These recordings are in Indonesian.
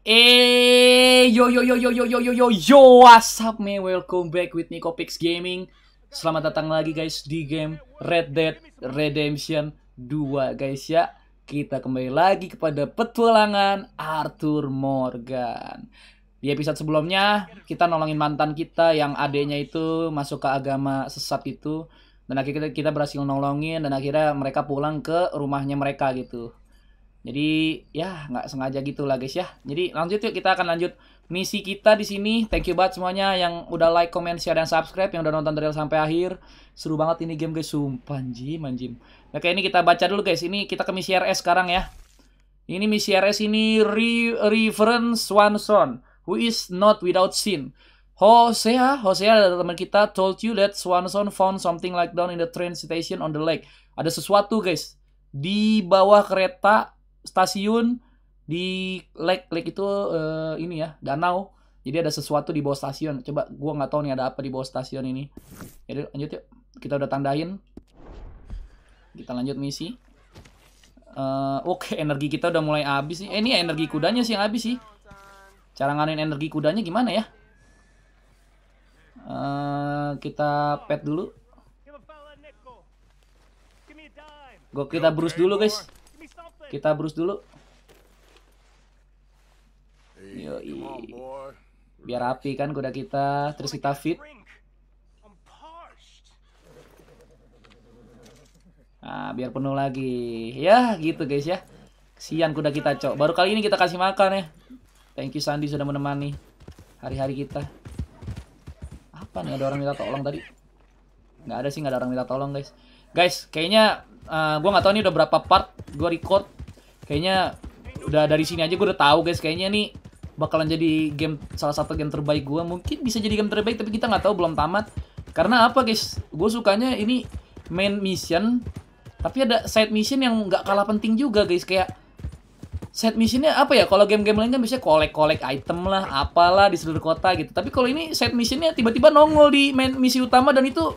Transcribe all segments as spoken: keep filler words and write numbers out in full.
Eh, yo yo yo yo yo yo yo yo yo, what's up me? Welcome back with me Kopex Gaming. Selamat datang lagi guys di game Red Dead Redemption dua guys ya. Kita kembali lagi kepada petualangan Arthur Morgan. Di episode sebelumnya kita nolongin mantan kita yang adeknya itu masuk ke agama sesat itu, dan akhirnya kita berhasil nolongin dan akhirnya mereka pulang ke rumahnya mereka gitu. Jadi ya nggak sengaja gitulah guys ya. Jadi lanjut yuk, kita akan lanjut misi kita di sini. Thank you banget semuanya yang udah like, comment, share dan subscribe, yang udah nonton dari sampai akhir. Seru banget ini game guys, sumpah anjim anjim. Oke, ini kita baca dulu guys. Ini kita ke misi R S sekarang ya. Ini misi R S ini Re Reverend Swanson, who is not without sin. Hosea, Hosea adalah teman kita, told you that Swanson found something like down in the train station on the lake. Ada sesuatu guys di bawah kereta stasiun di lake, lake itu uh, ini ya, danau. Jadi ada sesuatu di bawah stasiun. Coba gua nggak tahu nih ada apa di bawah stasiun ini. Jadi lanjut yuk, kita udah tandain. Kita lanjut misi. Uh, Oke, okay, energi kita udah mulai habis nih. Eh, ini energi kudanya sih yang habis sih. Cara nganin energi kudanya gimana ya? Uh, kita pet dulu. Gua kita brus dulu guys. Kita brus dulu. Yoi. Biar rapi kan kuda kita. Terus kita fit. Nah, biar penuh lagi. Ya gitu guys ya. Kesian kuda kita cok. Baru kali ini kita kasih makan ya. Thank you Sandi sudah menemani hari-hari kita. Apa nih, ada orang minta tolong tadi? Nggak ada sih, nggak ada orang minta tolong guys. Guys kayaknya uh, gue nggak tahu nih udah berapa part gue record. Kayaknya udah dari sini aja gue udah tahu guys. Kayaknya nih bakalan jadi game, salah satu game terbaik gue. Mungkin bisa jadi game terbaik tapi kita nggak tahu, belum tamat. Karena apa guys? Gue sukanya ini main mission, tapi ada side mission yang nggak kalah penting juga guys. Kayak side missionnya apa ya? Kalau game-game lain kan biasanya kolek-kolek item lah, apalah di seluruh kota gitu. Tapi kalau ini side missionnya tiba-tiba nongol di main misi utama dan itu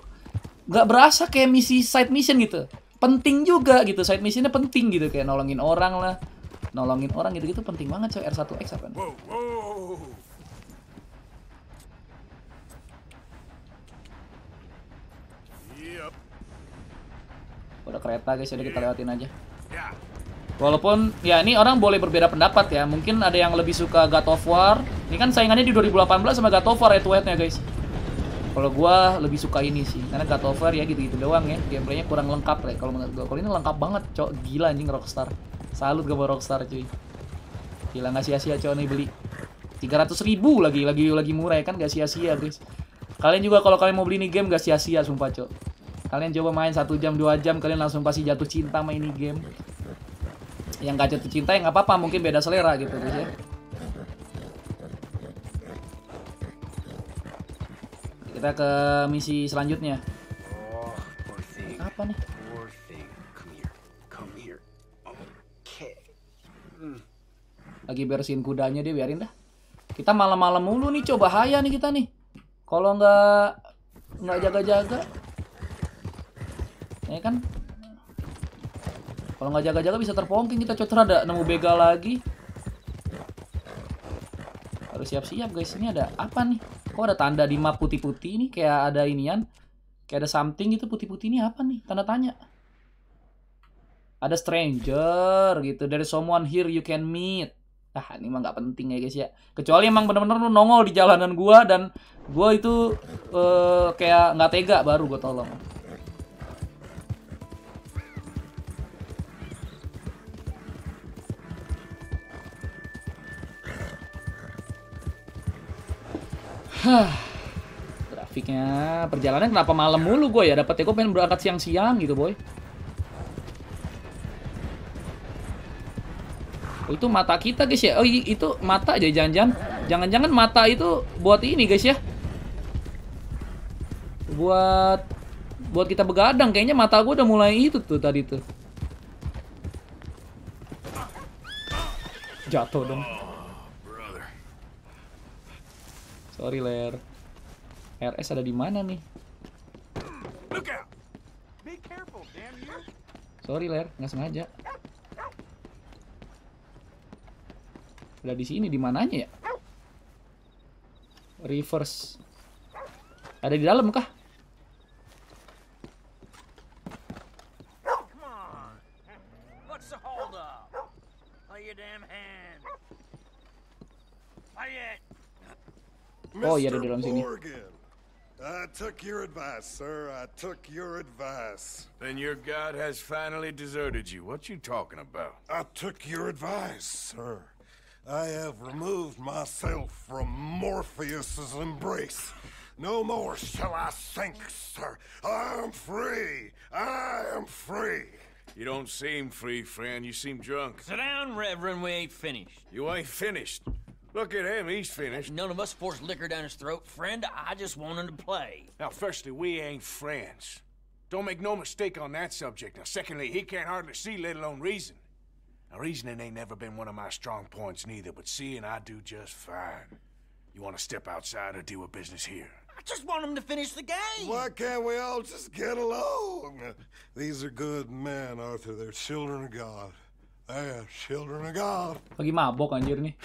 nggak berasa kayak misi side mission gitu. Penting juga gitu, side missionnya penting gitu, kayak nolongin orang lah, nolongin orang gitu-gitu penting banget. Coy, R satu X apa nih? Wow, wow. Yep. Udah kereta guys, udah kita lewatin aja. Yeah. Walaupun ya ini orang boleh berbeda pendapat ya. Mungkin ada yang lebih suka God of War. Ini kan saingannya di dua ribu delapan belas sama God of War head to headnya guys. Kalau gua lebih suka ini sih, karena God of War ya gitu-gitu doang ya, gameplaynya kurang lengkap lah kalau menurut gua. Kalau ini lengkap banget, cok. Gila anjing Rockstar. Salut gue buat Rockstar cuy. Gila nggak sia-sia cok nih beli tiga ratus ribu lagi lagi lagi murah ya kan, nggak sia-sia guys. Kalian juga kalau kalian mau beli ini game nggak sia-sia sumpah cok. Kalian coba main satu jam dua jam kalian langsung pasti jatuh cinta main ini game. Yang gak jatuh cinta ya nggak apa-apa, mungkin beda selera gitu guys ya. Kita ke misi selanjutnya. Apa nih? Lagi bersihin kudanya dia, biarin dah. Kita malam-malam mulu nih, coba bahaya nih kita nih. Kalau nggak nggak jaga-jaga, ya kan? Kalau nggak jaga-jaga bisa terpongking kita coter. Ada nemu begal lagi. Harus siap-siap guys. Ini ada apa nih? Kok ada tanda di map putih-putih ini? Kayak ada inian, kayak ada something gitu putih-putih. Ini apa nih? Tanda tanya. Ada stranger gitu. Dari someone here you can meet. Ah ini mah nggak penting ya guys ya. Kecuali emang bener-bener lu nongol di jalanan gua dan gua itu uh, kayak nggak tega, baru gua tolong. Hah, trafiknya perjalanan kenapa malam mulu gue ya? Dapatnya gue pengen berangkat siang-siang gitu boy. Oh, itu mata kita guys ya. Oh itu mata aja jangan-jangan. Jangan-jangan mata itu buat ini guys ya. Buat buat kita begadang. Kayaknya mata gue udah mulai itu tuh tadi tuh. Jatuh dong. Sorry ler. R S ada di mana nih? Sorry ler, nggak sengaja. Udah di sini, di mananya ya? Reverse. Ada di dalam kah? Oh iya, ada di dalam sini. I took your advice, sir. I took your advice. Then your god has finally deserted you. What you talking about? I took your advice, sir. I have removed myself from Morpheus's embrace. No more shall I sink, sir. I am free. I am free. You don't seem free, friend. You seem drunk. Sit down, Reverend. We ain't finished. You ain't finished. Look at him, he's finished. None of us forced liquor down his throat. Friend, I just want him to play. Now, firstly, we ain't friends. Don't make no mistake on that subject. Now, secondly, he can't hardly see, let alone reason. Now, reasoning ain't never been one of my strong points neither, but seeing I do just fine. You want to step outside or do a business here? I just want him to finish the game. Why can't we all just get along? These are good men, Arthur. They're children of God. They're children of God. Lagi mabok anjir nih.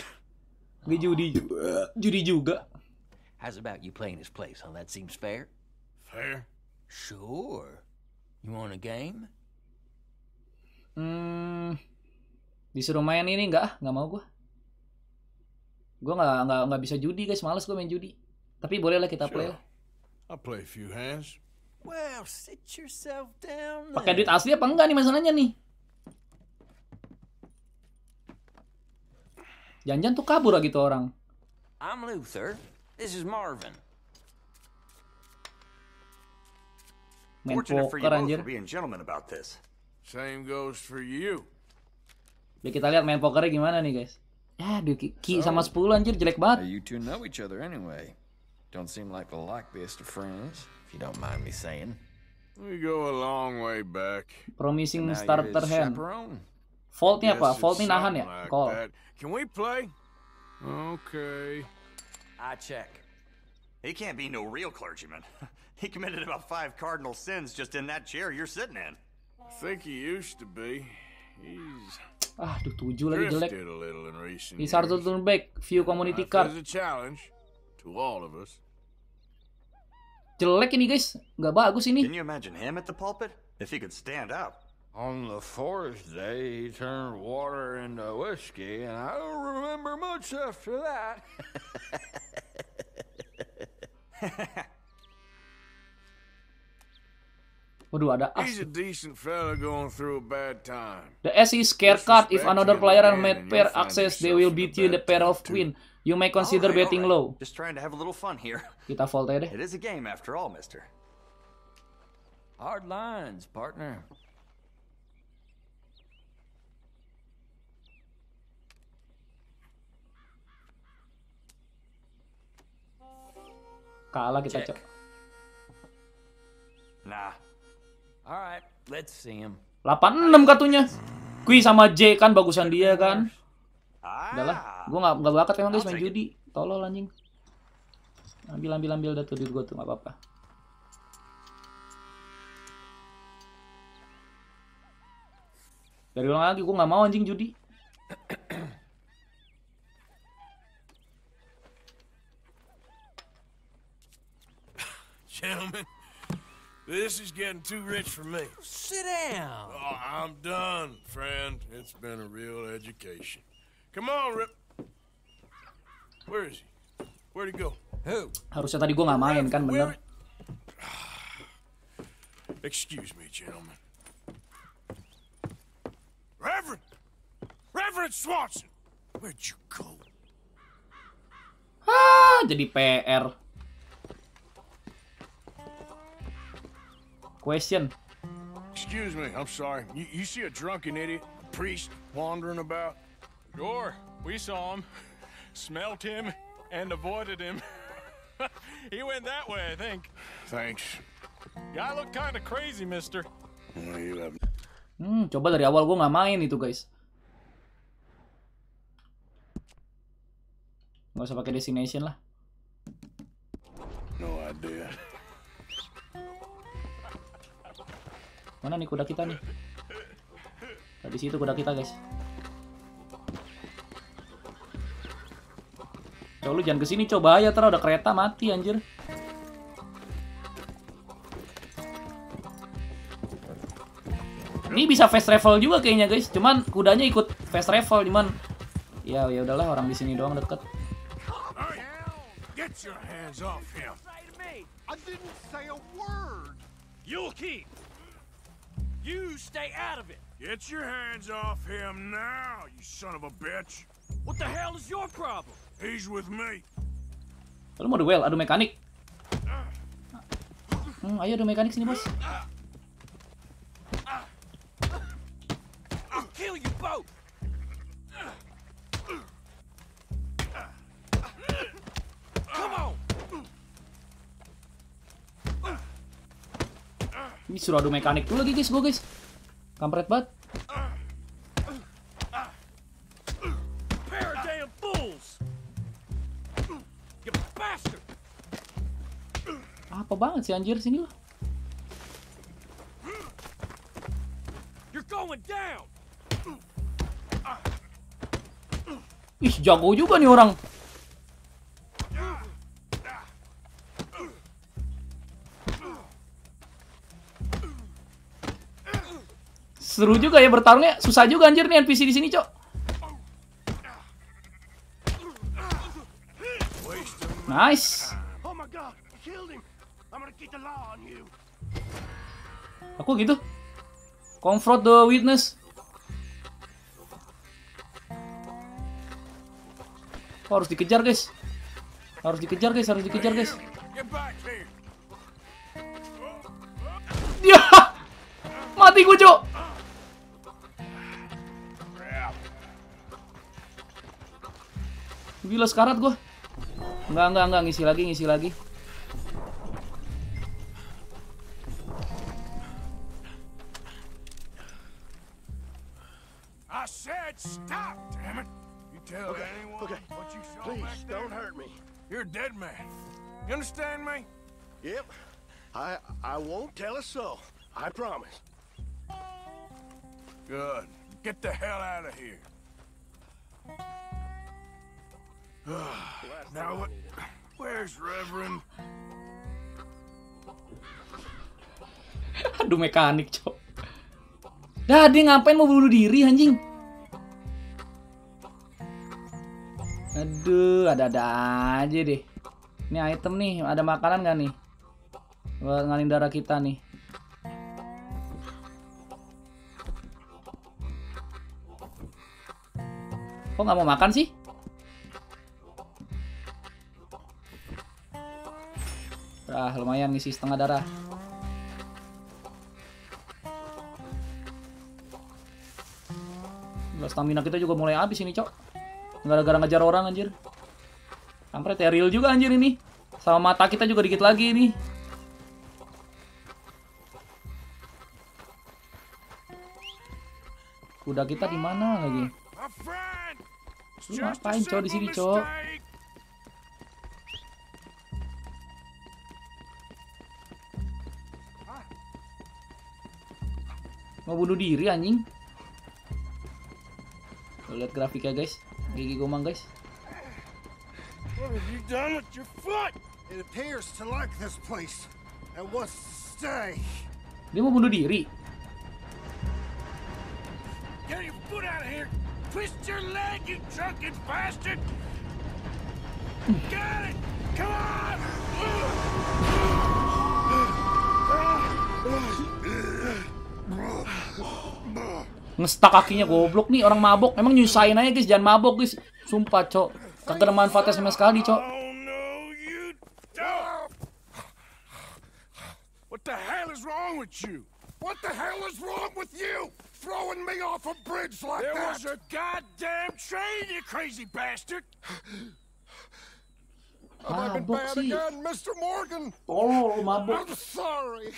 Dia judi juga. Judi juga. How's about you playing his place, huh? That seems fair. Fair? Sure. You want a game? Hmm. Disuruh main ini enggak? Enggak mau gua. Gua enggak enggak enggak bisa judi, guys. Males gua main judi. Tapi bolehlah kita play lah. I'll play a few hands. Well, sit yourself down. Pakai duit asli apa enggak nih masalahnya nih? Jangan-jangan tuh kabur lagi tuh orang. I'm Luther. This is Marvin. Main poker anjir. Same goes for you. Ya kita lihat main pokernya gimana nih guys. Ya aduh Ki sama sepuluh anjir jelek banget. You two know each other anyway. Don't seem like the likeliest of friends, if you don't mind me saying. We go a long way back. Promising starter hand. Fault-nya apa? Fault-nya nahan ya? Call. Can we play? Okay. I check. He can't be no real clergyman. He committed about five cardinal sins just in that chair you're sitting in. I think he used to be. He's ah, tuh tujuh lagi jelek. He's hard to turn back. View community card. It's a challenge to all of us. Jelek ini guys, nggak bagus ini. Can you imagine him at the pulpit? If he could stand up. On the fourth day, he turned water into whiskey, and I don't remember much after that. Waduh, ada as. He's a decent fella going through a bad time. The S is scare card. If another player made pair access, they will beat you in the pair of queen. You may consider betting low. Just trying to have a little fun here. Kita fold aja deh. It is a game after all, mister. Hard lines, partner. Kalah kita cok. Nah. Alright, let's see him. delapan enam katunya. Kui sama J kan bagusan dia kan. Udahlah, gua enggak enggak bakat emang guys main judi. Tolol anjing. Ambil ambil ambil dah tuh duit gua tuh enggak apa-apa. Dari ulang lagi gua enggak mau anjing judi. Gentlemen, this is getting too rich for me. Sit down. Oh, I'm done, friend. It's been a real education. Come on, Rip. Where is he? Where'd he go? Who? Harusnya tadi gua nggak main kan, bener? Excuse me, gentlemen. Reverend, Reverend Swanson, where'd you go? Ah, jadi P R. Question. Excuse me, I'm sorry. You, you see a drunken idiot, a priest, wandering about? Sure, we saw him, smelt him, and avoided him. He went that way, I think. Thanks. Guy looked kind of crazy, mister. Hmm, coba dari awal gua nggak main itu, guys. Nggak usah pakai destination lah. No idea. Mana nih kuda kita nih? Nah, di situ kuda kita, guys. Ya lu jangan kesini coba ya, ntar ada kereta mati anjir. Ini bisa fast travel juga kayaknya guys, cuman kudanya ikut fast travel, cuman ya ya udahlah orang di sini doang deket. Get your hands off him. I didn't say a word. You'll keep. You stay out of it. Get your hands off him now, you son of a bitch. What the hell is your problem? He's with me. Lu mau duel, adu mekanik. Hmm, ayo adu mekanik sini bos. Kill you both. Come on. Ini suruh adu mekanik dulu lagi guys, gue guys. Kampret banget. Apa banget sih anjir, sini lo. You're going down. Ih, jago juga nih orang. Seru juga ya bertarungnya, susah juga anjir nih N P C di sini, Cok. Nice. Aku gitu. Confront the witness. Oh, harus dikejar guys, harus dikejar guys, harus dikejar guys. Ya, mati gue Cok. Gila sekarat gue. Enggak enggak enggak ngisi lagi ngisi lagi. I said stop, damn it. Okay, okay. What you saw please back there? Don't hurt me. You're a dead man. You understand me? Yep. I I won't tell a soul. I promise. Good. Get the hell out of here. Now what? Where's Reverend? Aduh mekanik Cok. Dah dia ngapain mau bunuh diri anjing? Aduh, ada-ada aja deh. Ini item nih, ada makanan gak nih? Buat ngalin darah kita nih. Kok gak mau makan sih? Ah, lumayan ngisi setengah darah. Stamina kita juga mulai habis ini, Cok. Gara-gara ngejar orang anjir. Kampret ya, real juga anjir ini. Sama mata kita juga dikit lagi ini. Kuda kita di mana lagi? Lu ngapain Cok di sini Cok? Mau bunuh diri anjing. Lu lihat grafiknya guys. Gigi gomang guys. What have you done with your foot? It appears to like this place and wants to stay. Dia mau bunuh diri. Get your foot out of here. Twist your leg, you drunken bastard. Got it. Come on. Ngestak kakinya goblok nih orang mabok. Emang nyusahin aja guys, jangan mabok guys. Sumpah Cok, kagak ada manfaatnya sama sekali Cok. What the hell is wrong with you? What the hell is wrong with you? Throwing me off a bridge like that. There was a goddamn train, you crazy bastard. Mabok sih. Oh, mabok. I'm sorry.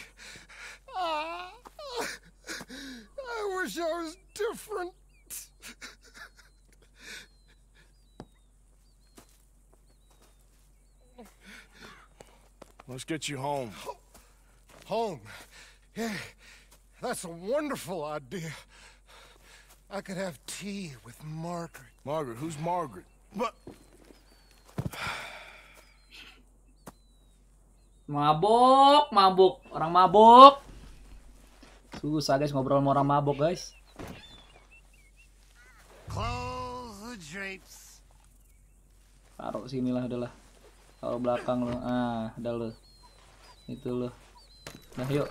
I wish I was different. Let's get you home. Home? Yeah, that's a wonderful idea. I could have tea with Margaret. Margaret? Who's Margaret? But Mabok, mabok. Orang mabok. Susah guys ngobrol sama orang mabok guys. Taruh sinilah adalah. Taruh belakang lo. Ah, ada lo. Itu lo. Nah, yuk.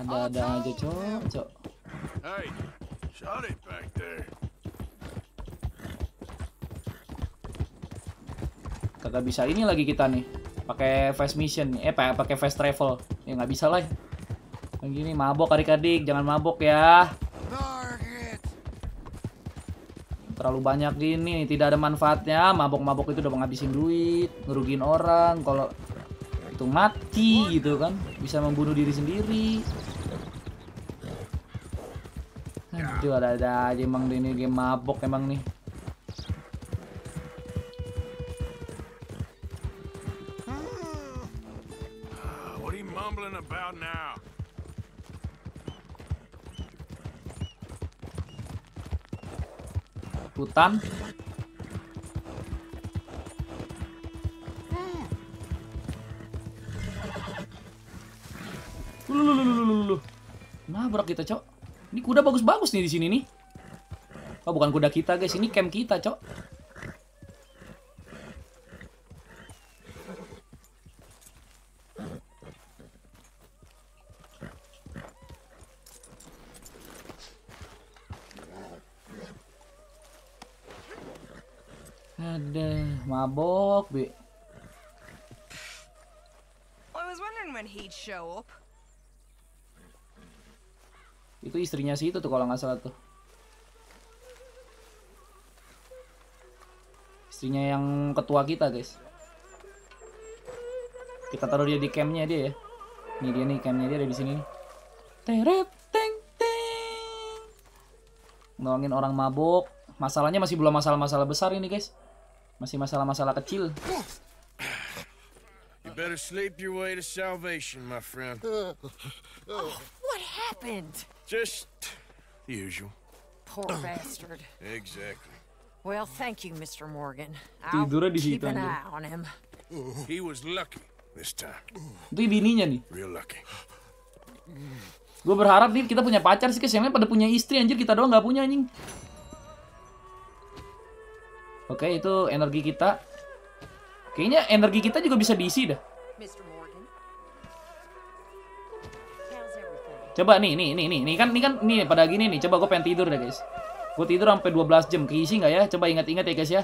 Ada-ada aja cok, cok. Hey, shot it back there. Kagak bisa ini lagi kita nih. Pakai fast mission, eh pakai fast travel. Ya nggak bisa lah. Begini mabok adik-adik, jangan mabok ya. Terlalu banyak gini, tidak ada manfaatnya. Mabok-mabok itu udah menghabisin duit, ngerugiin orang. Kalau itu mati gitu kan, bisa membunuh diri sendiri. Itu ada-ada aja emang ini game mabok emang nih. Hutan. Lululululululul. Nabrak kita, cok. Ini kuda bagus-bagus nih di sini nih. Oh, bukan kuda kita, guys. Ini camp kita, cok. Mabok, Bi. Itu istrinya sih itu tuh kalau nggak salah tuh. Istrinya yang ketua kita, guys. Kita taruh dia di campnya dia ya. Ini dia nih campnya dia ada di sini. Teret, teng, teng. Nolongin orang mabok. Masalahnya masih belum masalah-masalah besar ini, guys. Masih masalah-masalah kecil. You better sleep your way to salvation, my friend. Oh, what happened? Just the usual. Poor bastard. Exactly. Well, thank you, Mister Morgan. I'll keep an eye on him. He was lucky this time. Itu bininya nih. Real lucky. Gue berharap nih kita punya pacar sih, kesiannya pada punya istri anjir, kita doang nggak punya anjing. Oke, itu energi kita. Kayaknya energi kita juga bisa diisi dah. Coba nih, nih, nih, nih, nih kan, nih kan, nih pada gini nih. Coba gue pengen tidur dah guys. Gue tidur sampai dua belas jam, keisi nggak ya? Coba ingat-ingat ya guys ya.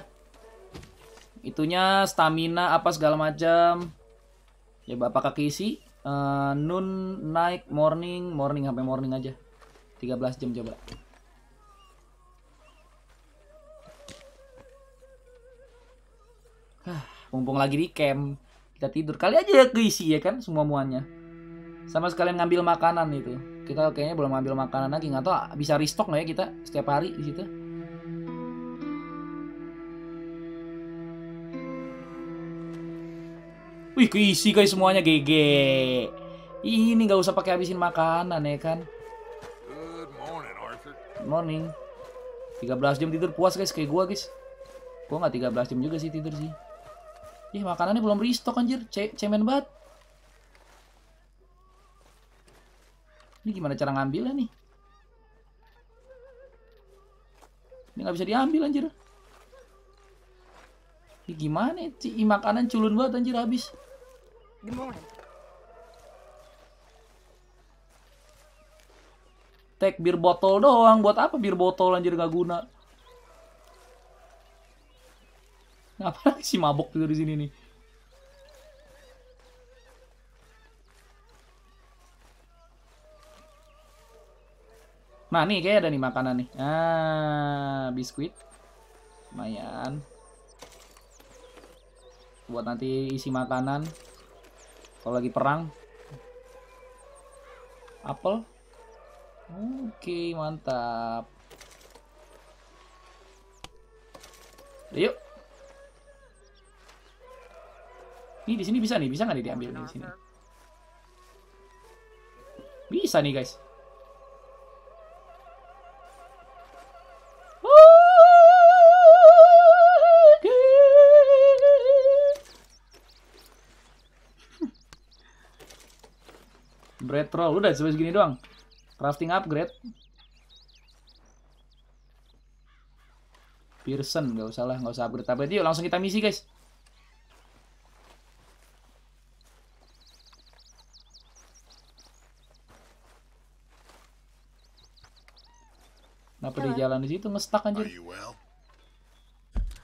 Itunya stamina apa segala macam. Coba apakah keisi? Uh, noon, night, morning, morning sampai morning aja. tiga belas jam coba. Mumpung lagi di camp, kita tidur kali aja ya keisi ya kan semua muanya. Sama sekalian ngambil makanan itu. Kita kayaknya belum ngambil makanan lagi, nggak tahu bisa restock nggak ya kita setiap hari di situ. Wih keisi guys semuanya G G. Ini nggak usah pakai habisin makanan ya kan. Good morning Arthur. Good morning. tiga belas jam tidur puas guys kayak gua guys. Gua nggak tiga belas jam juga sih tidur sih. Ih, makanannya belum restock anjir, C cemen banget. Ini gimana cara ngambilnya nih? Ini nggak bisa diambil anjir. Ini gimana sih, makanan culun banget anjir habis. Take bir botol doang, buat apa bir botol anjir nggak guna. Ngapain sih mabok tidur di sini nih? Nah nih kayak ada nih makanan nih. Ah biskuit, lumayan. Buat nanti isi makanan. Kalau lagi perang. Apel. Oke mantap. Yuk. Ini di sini bisa nih, bisa nggak nih diambil di sini? Bisa nih guys. petrol. Udah sebelah segini doang. Crafting upgrade. Pearson, gak usah lah, gak usah upgrade upgrade. Yuk langsung kita misi guys. Kenapa di jalan di situ ngestak anjir?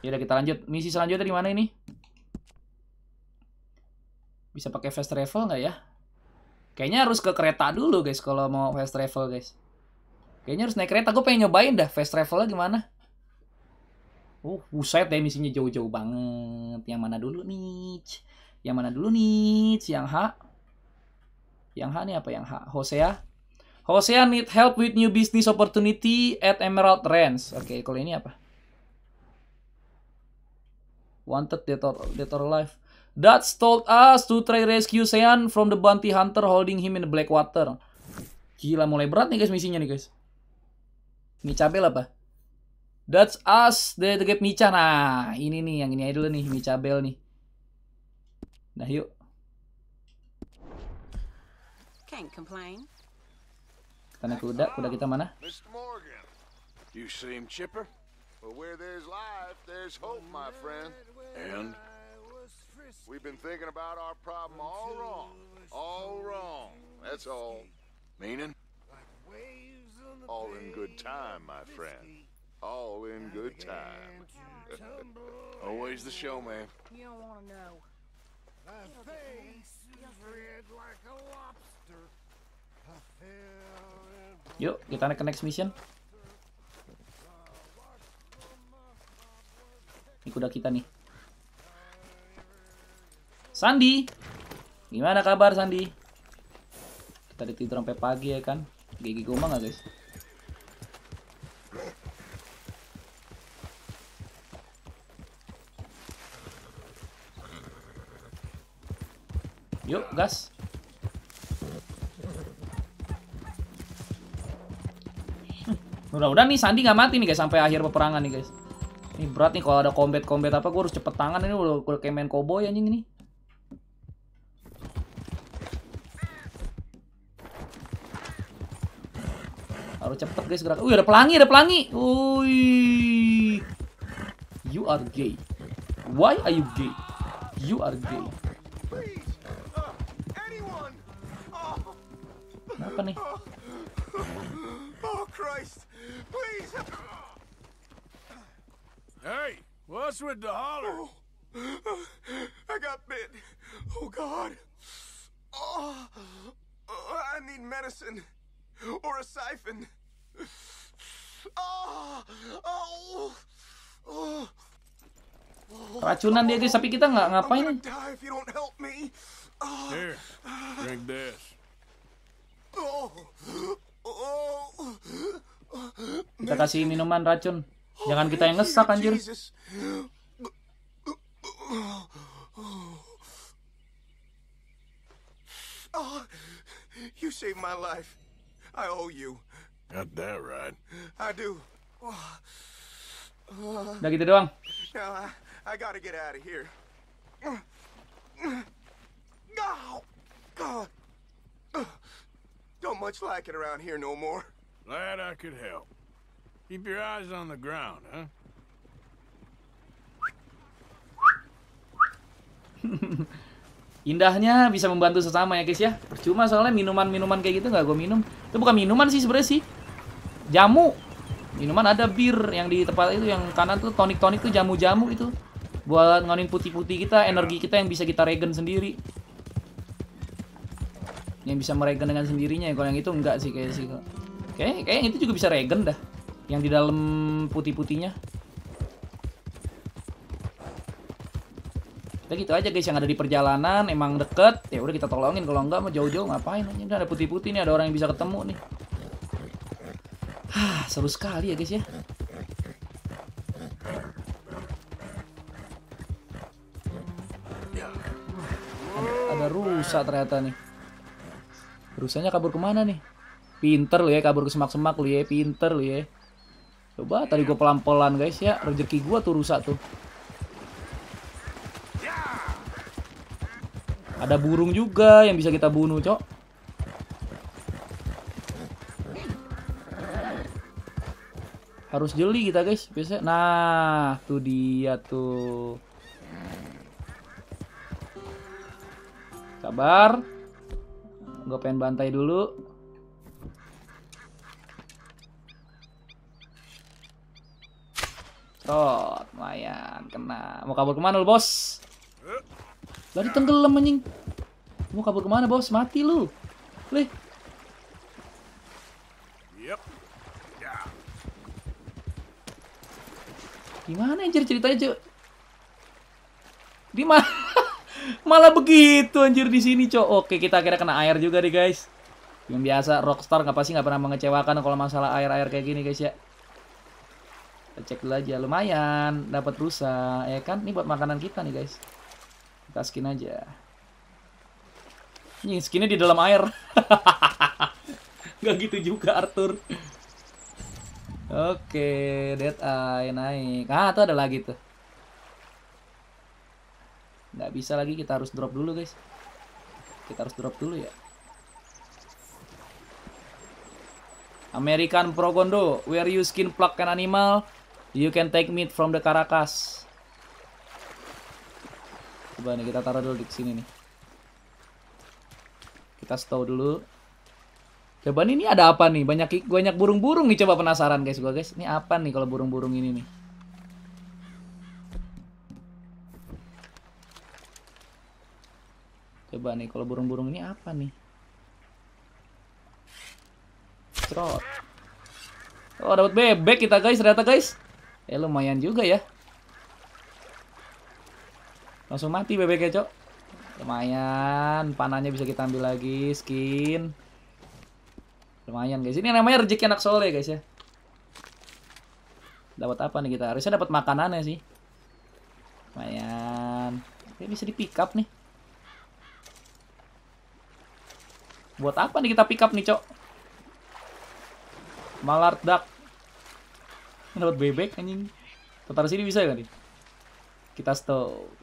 Ya udah kita lanjut. Misi selanjutnya di mana ini? Bisa pakai fast travel nggak ya? Kayaknya harus ke kereta dulu guys kalau mau fast travel guys. Kayaknya harus naik kereta. Gue pengen nyobain dah fast travelnya gimana. Oh, buset deh misinya jauh-jauh banget. Yang mana dulu nih? Yang mana dulu nih? Yang H? Yang H nih apa yang H? Hosea? Hosea need help with new business opportunity at Emerald Ranch. Oke, okay, kalau ini apa? Wanted dead or, dead or alive. Dutch told us to try rescue Sean from the bounty hunter holding him in the Blackwater. Gila, mulai berat nih guys misinya nih guys. Micabel apa? Dutch us the gap Mica. Nah, ini nih yang ini aja dulu nih Micabel nih. Nah, yuk. Can't complain. Kita naik kuda, kuda kita mana? mister Morgan. You seem chipper. But where there's life, there's hope, my friend. And we've been thinking about our problem all wrong, all wrong, that's all. Meaning? All in good time, my friend. All in good time. Always the showman. You don't want to know. Her face is red like a lobster. Yuk, kita naik ke next mission. Ini kuda kita nih. Sandi, gimana kabar Sandi? Kita ditidur sampai pagi ya kan? Gigi gomang gak guys? Yuk gas. Hmm, mudah-mudahan nih Sandi nggak mati nih guys sampai akhir peperangan nih guys. Ini berat nih kalau ada combat-combat apa gue harus cepet tangan ini udah kayak main cowboy anjing ini. Harus cepet guys gerak. Wih, ada pelangi, ada pelangi. Wih. You are gay. Why are you gay? You are gay. Kenapa nih? Oh Christ. Please. Hey, what's with the holler? I got bit. Oh God. Oh, I need medicine. Or a siphon. Oh, oh, oh. Racunan dia guys, tapi kita nggak ngapain. Here, drink this. Kita kasih minuman racun. Jangan kita yang ngesak anjir. Oh, you saved my life. I owe you. Got that right. I do. Udah gitu doang. Now I gotta get out of here. No, God. Don't much like it around here no more. Glad I could help. Keep your eyes on the ground, huh? Indahnya bisa membantu sesama ya guys ya. Percuma soalnya minuman-minuman kayak gitu nggak gue minum. Itu bukan minuman sih sebenarnya sih. Jamu. Minuman ada bir yang di tempat itu yang kanan tuh tonik-tonik tuh jamu-jamu itu. Buat ngonin putih-putih kita, energi kita yang bisa kita regen sendiri. Yang bisa meregen dengan sendirinya. Kalau yang itu enggak sih kayak sih. Kayak kayak yang itu juga bisa regen dah. Yang di dalam putih-putihnya. Udah gitu aja guys, yang ada di perjalanan emang deket ya udah kita tolongin, kalau enggak mau jauh-jauh ngapain aja. Udah ada putih-putih nih, ada orang yang bisa ketemu nih. Hah, seru sekali ya guys ya. Ada, ada rusa ternyata nih. Rusanya kabur kemana nih? Pinter lu ya, kabur ke semak-semak lu ya, pinter lu ya. Coba tadi gue pelan-pelan guys ya, rezeki gue tuh rusa tuh. Ada burung juga yang bisa kita bunuh, cok. Harus jeli kita guys, biasanya. Nah, tuh dia tuh. Sabar. Gue pengen bantai dulu. Oh, lumayan kena. Mau kabur kemana lu, bos? Lari tenggelam anjing. Mau kabur kemana, bos? Mati lu. Lih. Gimana anjir ceritanya, Cok? Di mana? Malah begitu anjir di sini, Cok. Oke, kita akhirnya kena air juga nih, guys. Yang biasa Rockstar nggak pasti nggak pernah mengecewakan kalau masalah air-air kayak gini, guys ya. Kita cek dulu aja, lumayan dapat rusa, ya kan? Ini buat makanan kita nih, guys. Kita skin aja. Ini skinnya di dalam air. Gak gitu juga, Arthur. Oke, dead eye naik. Ah, tuh ada lagi tuh. Nggak bisa lagi, kita harus drop dulu guys. Kita harus drop dulu ya. American Progondo, where you skin pluck an animal, you can take meat from the carcass. Coba nih kita taruh dulu di sini nih. Kita stow dulu. Coba nih, ini ada apa nih? Banyak banyak burung-burung nih, coba penasaran guys gua guys. Ini apa nih kalau burung-burung ini nih? Coba nih kalau burung-burung ini apa nih? Trot. Oh, dapat bebek kita guys, ternyata guys. Eh, lumayan juga ya. Langsung mati bebeknya, Cok. Lumayan, panahnya bisa kita ambil lagi, skin. Lumayan guys, ini namanya rezeki anak soleh guys ya. Dapat apa nih kita? Harusnya dapat makanannya sih. Lumayan. Ini bisa di pick up nih. Buat apa nih kita pick up nih, Cok? Malard duck. Dapat bebek anjing. Taruh sini bisa ya kan nih? Kita stow.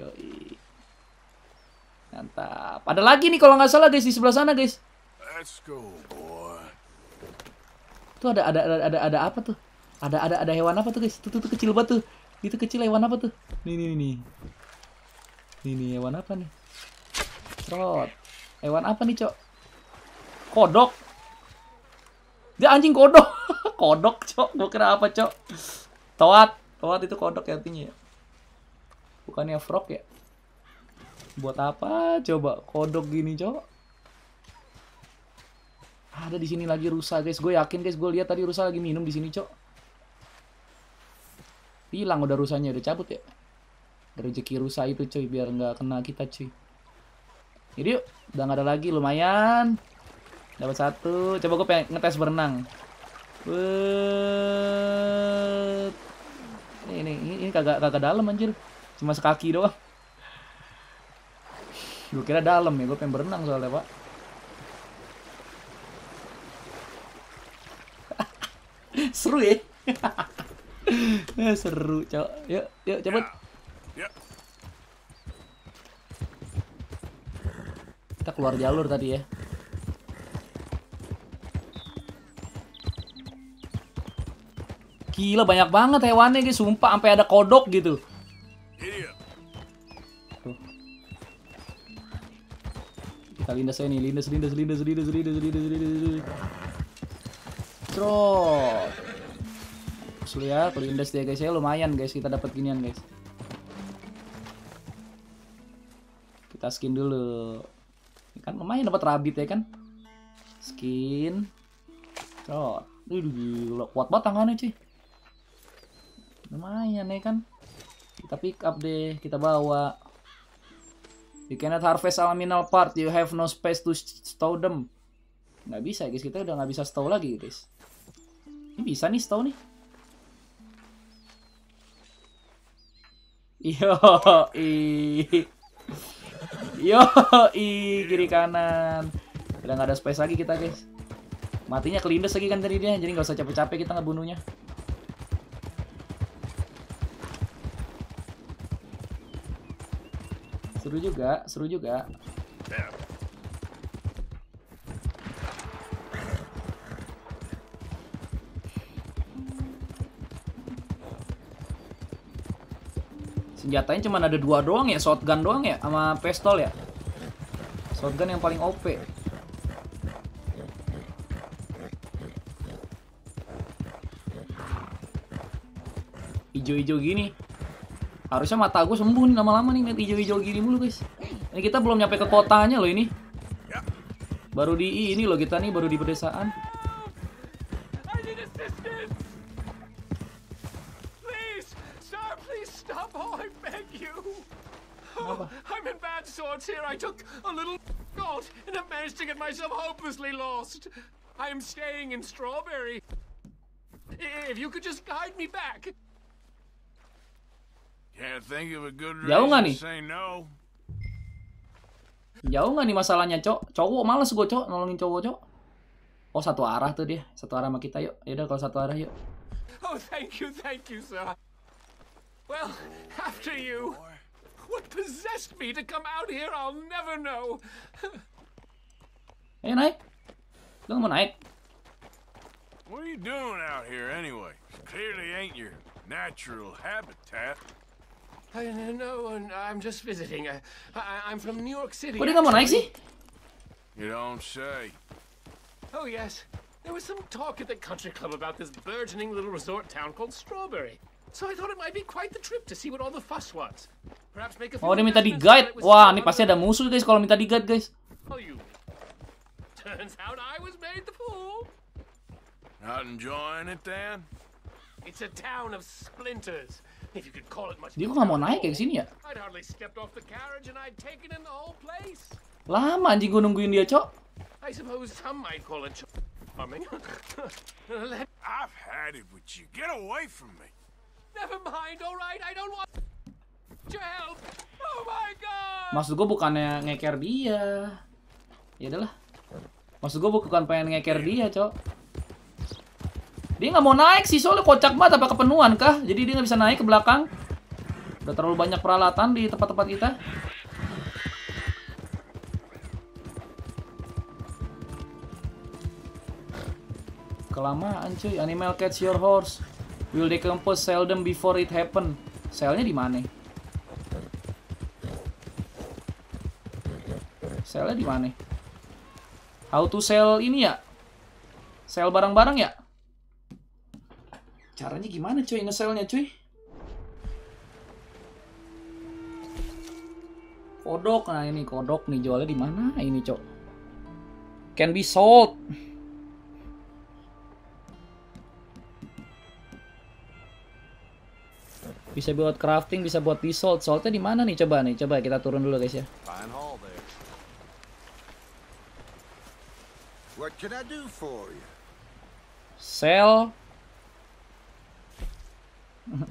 Yoi. Mantap. Ada lagi nih kalau nggak salah guys di sebelah sana guys. Tuh ada ada ada ada apa tuh? Ada ada ada hewan apa tuh guys? Tuh tuh, tuh kecil banget tuh. Itu kecil hewan apa tuh? Nih nih nih. Nih nih hewan apa nih? Trot. Hewan apa nih, Cok? Kodok. Dia anjing kodok. Kodok, Cok. Gua kira apa, Cok? Toad. Toad itu kodok ya artinya ya. Bukannya frog ya? Buat apa coba kodok gini, Cok? Ada di sini lagi rusa guys, gue yakin guys, gue lihat tadi rusa lagi minum di sini, Cok. Hilang udah rusanya, udah cabut ya. Rezeki rusa itu cuy, biar nggak kena kita cuy. Jadi yuk, udah nggak ada lagi, lumayan. Dapat satu, coba gue pengen ngetes berenang. Wet. Ini ini, ini kagak kagak dalam anjir, cuma sekaki doang. Gue kira dalam ya, gue pengen berenang soalnya pak. Seru ya. Seru, Cok. Yuk, yuk cabut. Kita keluar jalur tadi ya. Gila banyak banget hewannya guys, sumpah sampai ada kodok gitu. Tuh. Kita lindas aja nih, lindas lindas lindas lindas lindas lindas lindas. Trot. Terus lihat, lindas dia guys ya, lumayan guys kita dapat ginian guys. Kita skin dulu. Ini kan lumayan dapat rabbit ya kan. Skin. Trot. Aduh, kuat banget tangannya cuy. Lumayan ya kan. Kita pick up deh, kita bawa. You cannot harvest animal part, you have no space to stow them. Nggak bisa guys, kita udah nggak bisa stow lagi guys. Ini bisa nih stow nih. Yo i, yo i kiri kanan. Udah nggak ada space lagi kita guys. Matinya kelindes lagi kan tadi dia, jadi nggak usah capek-capek kita ngebunuhnya. Seru juga, seru juga. Senjatanya cuma ada dua doang ya, shotgun doang ya, sama pistol ya. Shotgun yang paling O P. Ijo-ijo gini. Harusnya mata gue sembuh nih lama-lama nih lihat ijo-ijo gini mulu guys. Ini kita belum nyampe ke kotanya loh ini. Baru di ini loh kita nih, baru di pedesaan. Apa? I'm in bad sorts here. I took a little gold and I managed to get myself hopelessly lost. I am staying in Strawberry. If you could just guide me back. Can't think of a good reason to say no. Jauh nggak nih masalahnya, Cok? Cowok males gue, Cok, nolongin cowok, Cok. Oh, satu arah tuh dia. Satu arah sama kita, yuk. Yaudah kalau satu arah, yuk. Oh, thank you, thank you, sir. Well, after you. What possessed me to come out here? I'll never know. Hey, naik. Lu mau naik? What are you doing out here anyway? Clearly ain't your natural habitat. I don't know. I'm just visiting. I, I, I'm from New York City. What did I want to see? You don't say. Oh yes, there was some talk at the country club about this burgeoning little resort town called Strawberry. So I thought it might be quite the trip to see what all the fuss was. Oh, dia minta di guide. Wah, ini pasti ada musuh guys kalau minta di guide guys. Dia kok nggak mau naik kayak sini ya? Lama anjing gue nungguin dia, Cok. Maksud gue bukannya ngeker dia. Ya udahlah. Maksud gue bukan pengen ngeker dia, Cok. Dia nggak mau naik sih, soalnya kocak banget apa kepenuhan kah? Jadi dia nggak bisa naik ke belakang. Udah terlalu banyak peralatan di tempat-tempat kita. Kelamaan cuy. Animal catch your horse. Will decompose seldom before it happen. Selnya di mana? Selnya di mana? How to sell ini ya? Sell barang-barang ya? Caranya gimana cuy nge-sellnya cuy? Kodok, nah ini kodok nih jualnya di mana ini, Cok? Can be sold. Bisa buat crafting, bisa buat di sold. Soldnya di mana nih? Coba nih, coba kita turun dulu guys ya. What can I do for you? Sell.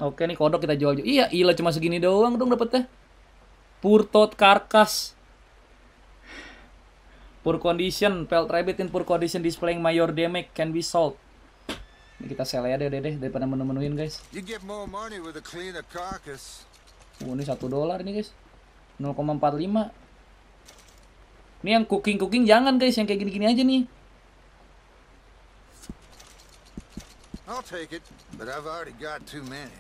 Oke nih kodok kita jual. Iya, iya cuma segini doang dong dapetnya. Purtot karkas. Poor condition, pelt rabbit in poor condition displaying major damage can be sold. Ini kita sell ya deh deh, deh daripada menu-menuin guys. You get more money with a cleaner carcass. Oh, ini satu dolar ini guys. nol koma empat lima. Ini yang cooking-cooking jangan guys, yang kayak gini-gini aja nih. I'll take it, but I've already got too many.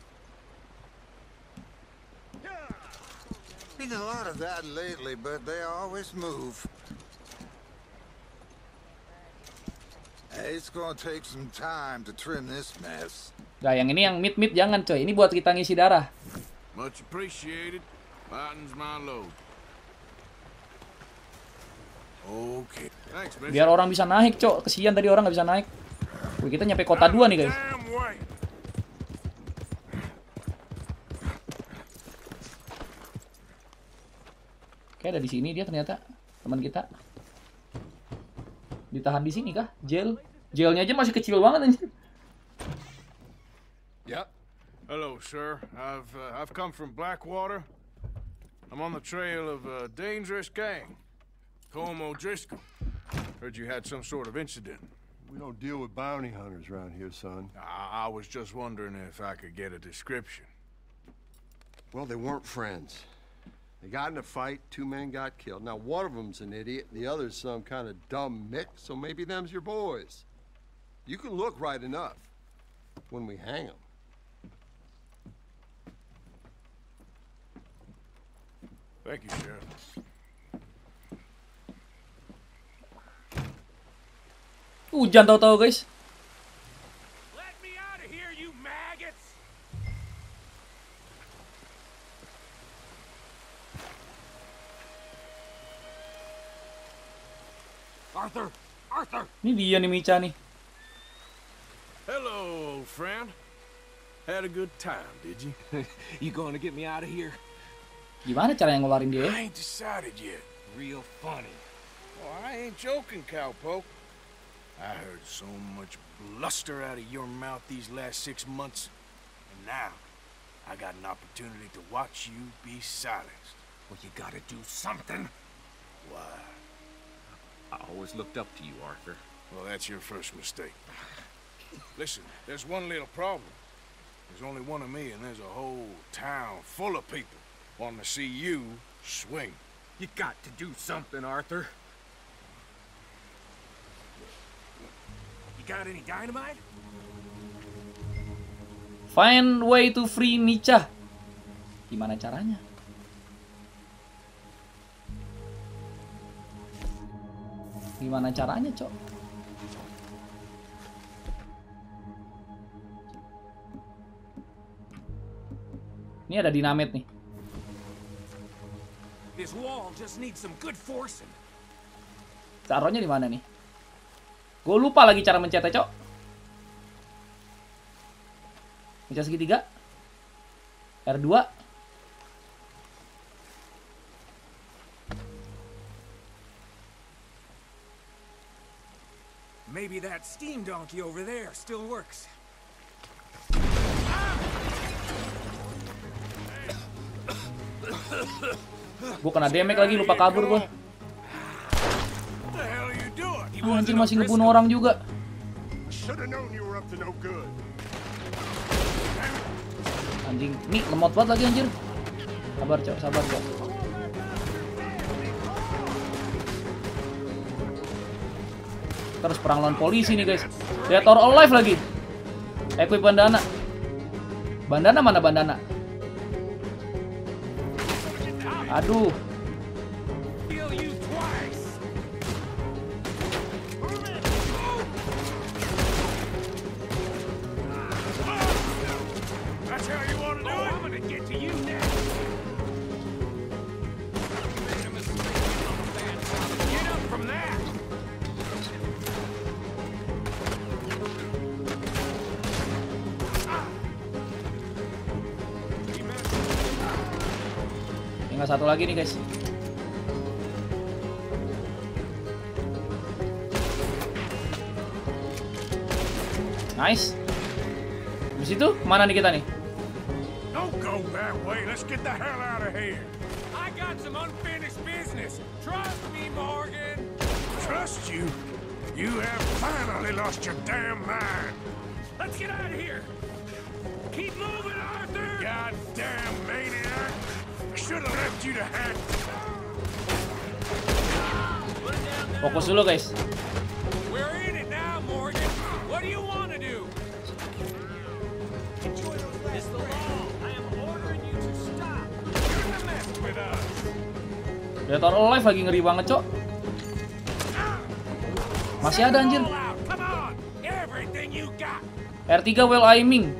Been a lot of that lately, but they always move. It's gonna take some time to trim this mess. Nah, yang ini yang meat-meat jangan coy. Ini buat kita ngisi darah. Much appreciated. Martin's my load. Biar orang bisa naik, Cok. Kesian tadi orang nggak bisa naik. Wih, kita nyampe kota dua nih guys. Oke, ada di sini dia ternyata teman kita. Ditahan di sini kah? Jail. Jailnya aja masih kecil banget anjir. Ya. Hello, sir. I've uh, I've come from Blackwater. I'm on the trail of a dangerous gang. Como Driscoll. Heard you had some sort of incident. We don't deal with bounty hunters around here, son. I, I was just wondering if I could get a description. Well, they weren't friends. They got in a fight, two men got killed. Now, one of them's an idiot, and the other's some kind of dumb mick, so maybe them's your boys. You can look right enough when we hang them. Thank you, Sheriff. Hujan tahu-tahu, guys. Let me out of here, you maggots. Arthur, Arthur. Ini dia nih, Mica nih. Hello, old friend. Had a good time, did you? You going to get me out of here? Gimana cara yang ngeluarin dia? I ain't decided yet. Real funny. Oh, I ain't joking, cowpoke. I heard so much bluster out of your mouth these last six months, and now I got an opportunity to watch you be silenced. Well, you gotta do something. Why? I always looked up to you, Arthur. Well, that's your first mistake. Listen, there's one little problem. There's only one of me, and there's a whole town full of people wanting to see you swing. You got to do something, Arthur. You got any dynamite? Find way to free Micah. Gimana caranya? Gimana caranya, Cok? Ini ada dinamit nih. Taruhnya di mana nih? Gue lupa lagi cara mencetnya, Cok. Mencet segitiga. R dua. Maybe that steam donkey over there still works. Gue kena damage lagi, lupa kabur gue. Anjir, masih ngebunuh orang juga. Anjing, nih lemot banget lagi anjir. Sabar, Cok, sabar, Cok. Terus perang lawan polisi nih, guys. Dead or alive lagi. Equip bandana. Bandana mana bandana? Aduh. Satu lagi nih, guys. Nice. Di situ mana nih kita nih? Don't go that way. Let's get the hell out of here. I got some unfinished business. Trust me, Morgan. Trust you? You have finally lost your damn mind. Let's get out of here. Keep moving, Arthur. Goddamn maniac. Fokus dulu, guys. Dead or alive lagi, ngeri banget, Cok. Masih ada anjir. R tiga well aiming.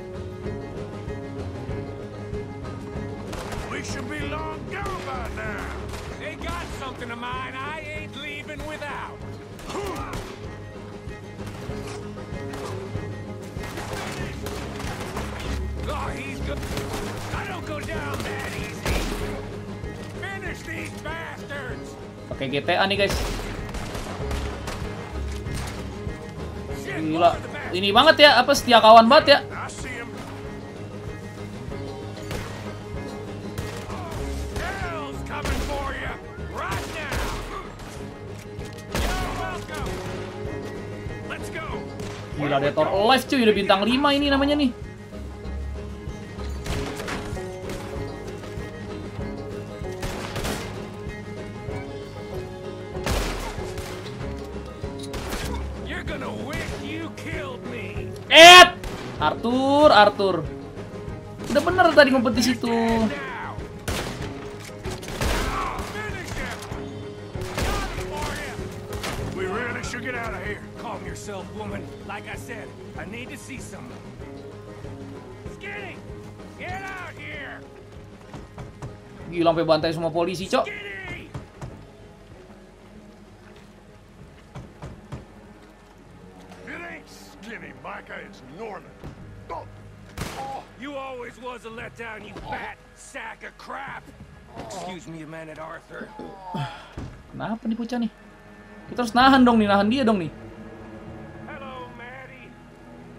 Pakai G T A nih, guys. Gila, ini banget ya, apa setia kawan banget ya. Gila, Dead or Alive, cuy, udah bintang lima ini namanya nih. Arthur, Arthur. Udah bener tadi ngumpet di situ. get out of here. Calm yourself, woman. Like I said, I need to see someone. Skinny, get out here. Gila, sampai bantai semua polisi, cok. It ain't skinny, Micah. It's Norman. Oh. Oh. You always was a letdown, you fat sack of crap. Excuse me a minute, Arthur. Kenapa nih bocah nih? Kita harus nahan dong nih, nahan dia dong nih. Hello, Maddie.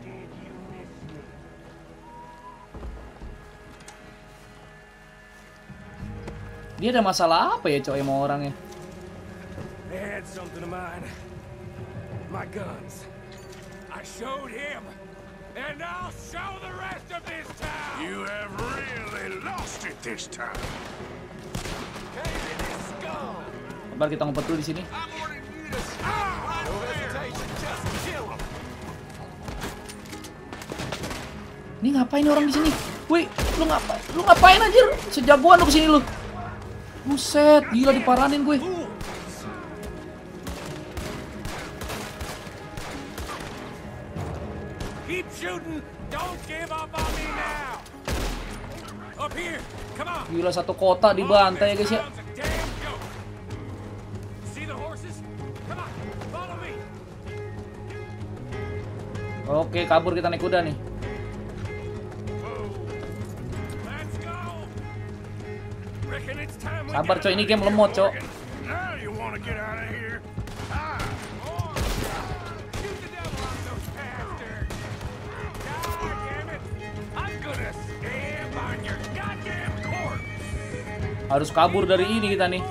Did you miss me? Dia ada masalah apa ya, coy, sama orangnya? They had something of mine. My guns. I showed him, and I'll show the rest of this town. You have really lost it this time. Sabar, kita ngumpet dulu di sini. Ini ngapain orang di sini? Woi, lu ngapain? Lu ngapain anjir? Sejagoan lu kesini lu. Buset, gila diparanin gue. Keep shooting. Don't give up on me now. Up here. Come on. Gila, satu kota dibantai ya guys ya. Oke, kabur, kita naik kuda nih. Sabar coy, ini game lemot coy. Harus kabur dari ini kita nih.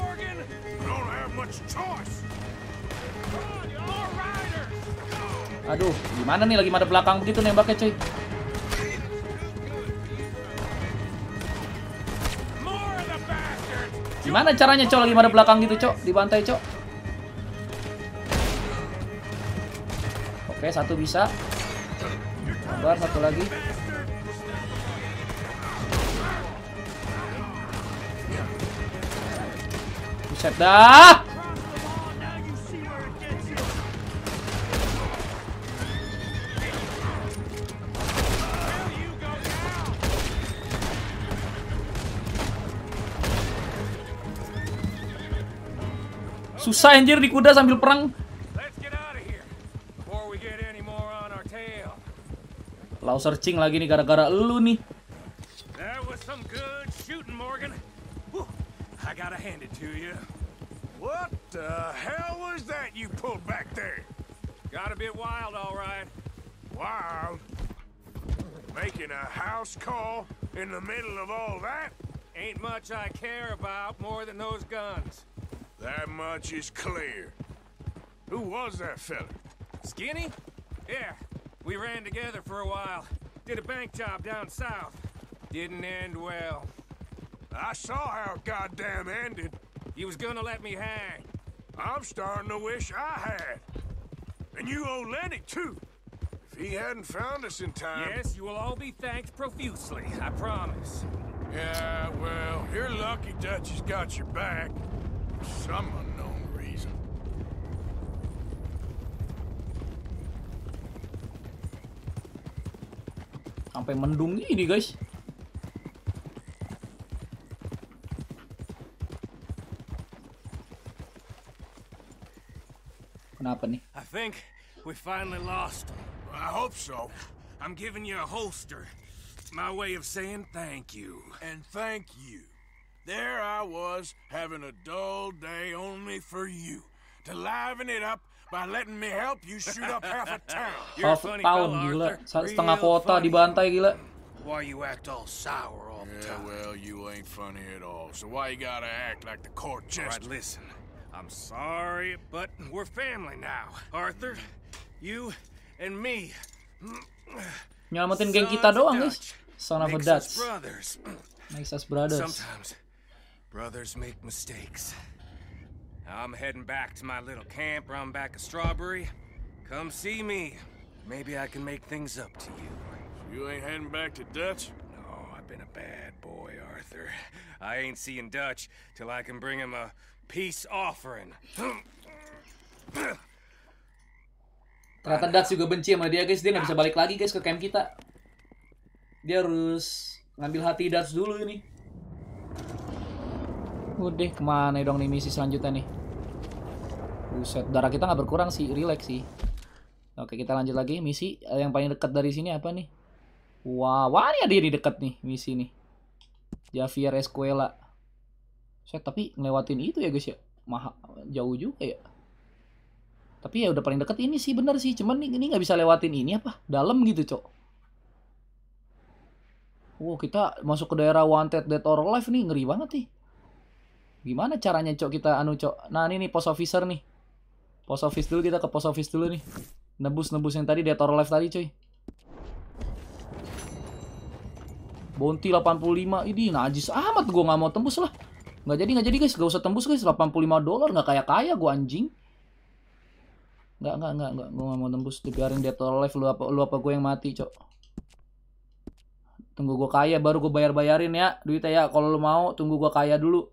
Aduh, gimana nih, lagi pada belakang begitu nembaknya, cuy. Gimana caranya, cok, lagi pada belakang gitu, cok, dibantai, cok. Oke, satu bisa. Sabar, satu lagi. Buset dah. Susah anjir di kuda sambil perang. Lau searching lagi nih gara-gara elu nih. That much is clear. Who was that fella? Skinny? Yeah, we ran together for a while. Did a bank job down south. Didn't end well. I saw how it goddamn ended. He was gonna let me hang. I'm starting to wish I had. And you owe Lenny too. If he hadn't found us in time. Yes, you will all be thanked profusely, I promise. Yeah, well, you're lucky Dutch has got your back. Some unknown reason. Sampai mendung ini, guys. Kenapa nih? I think we finally lost him. I hope so. I'm giving you a holster. My way of saying thank you. And thank you. There I was, having a dull day only for you, to liven it up by letting me help you shoot up half a town. You're funny, Arthur. Setengah kota dibantai, gila. Why you act all sour all the time? Yeah, well, you ain't funny at all. So why you gotta act like the court jester? All right, listen. I'm sorry, but we're family now. Arthur, you and me. Nyelamatin geng kita doang, guys. Son of a Dutch. Makes us brothers. Sometimes. Brothers make mistakes. I'm heading back to my little camp round back of Strawberry. Come see me. Maybe I can make things up to you. You ain't heading back to Dutch? No, I've been a bad boy, Arthur. I ain't seeing Dutch till I can bring him a peace offering. Ternyata Dutch juga benci sama dia, guys. Dia nggak bisa balik lagi, guys, ke camp kita. Dia harus ngambil hati Dutch dulu ini. Udah, kemana dong nih misi selanjutnya nih? Buset, darah kita nggak berkurang sih, relax sih. Oke, kita lanjut lagi. Misi yang paling dekat dari sini apa nih? Wah, wah ini ada di dekat nih misi nih. Javier Escuela. Saya tapi ngelewatin itu ya, guys ya. Maha jauh juga ya. Tapi ya udah paling deket ini sih, bener sih. Cuman ini nggak bisa lewatin ini apa? Dalam gitu, Cok. Wow, kita masuk ke daerah Wanted Dead or Alive nih. Ngeri banget nih. Gimana caranya, Cok, kita anu, Cok? Nah, ini nih post officer nih. Post office dulu, kita ke post office dulu nih. Nebus-nebus yang tadi, Dead or Alive tadi, cuy. Bounty delapan puluh lima. Ini najis amat, gue nggak mau tembus lah. Nggak jadi, nggak jadi, guys. Nggak usah tembus, guys. delapan puluh lima dolar. Nggak kaya-kaya gue, anjing. Nggak, nggak, nggak, nggak. Gue nggak mau tembus. Dibiarin Dead or Alive. Lu apa, lu apa gue yang mati, Cok? Tunggu gue kaya, baru gue bayar-bayarin ya duitnya ya. Kalau lu mau, tunggu gue kaya dulu.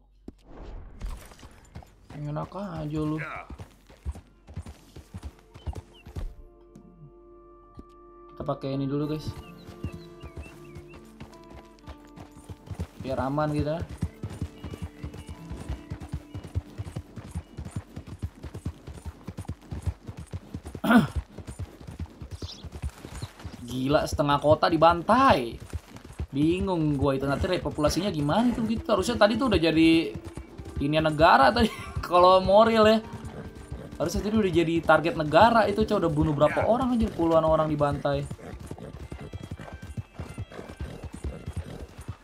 Enak aja lu. Kita pakai ini dulu, guys. Biar aman kita. Gila, setengah kota dibantai. Bingung gue itu nanti repopulasinya gimana tuh gitu. Harusnya tadi tuh udah jadi inian negara tadi. Kalau moral ya. Harusnya tadi udah jadi target negara itu, Cok. Udah bunuh berapa orang aja, puluhan orang dibantai.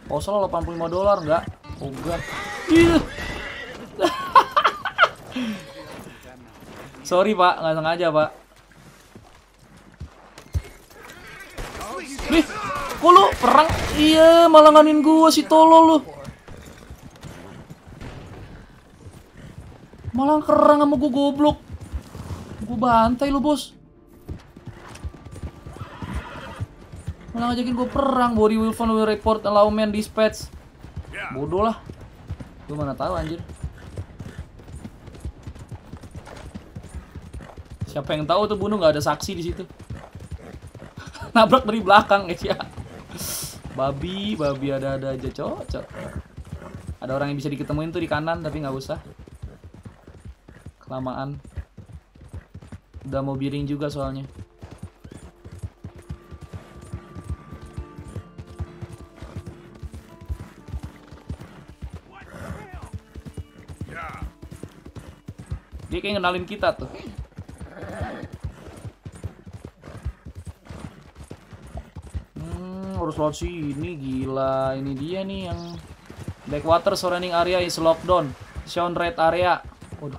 Posol delapan puluh lima dolar enggak? Oh god. Sorry, Pak, nggak sengaja, Pak. Ih, kok lu perang? Iya, malah nganin gua si tolol lu. Malah kerang sama gua, goblok. Gua bantai lu, Bos. Malah ngajakin gua perang. Body will phone will report allow man dispatch. Bodoh lah. Gua mana tahu, anjir. Siapa yang tahu tuh bunuh, nggak ada saksi di situ. Nabrak dari belakang, guys ya. Babi, babi ada-ada aja, Cok. Ada orang yang bisa diketemuin tuh di kanan, tapi nggak usah. Kelamaan. Udah mau biring juga soalnya. Dia kayak ngenalin kita tuh. Harus load sini, gila. Ini dia nih yang Blackwater surrounding area is lockdown. Sean red area. Waduh.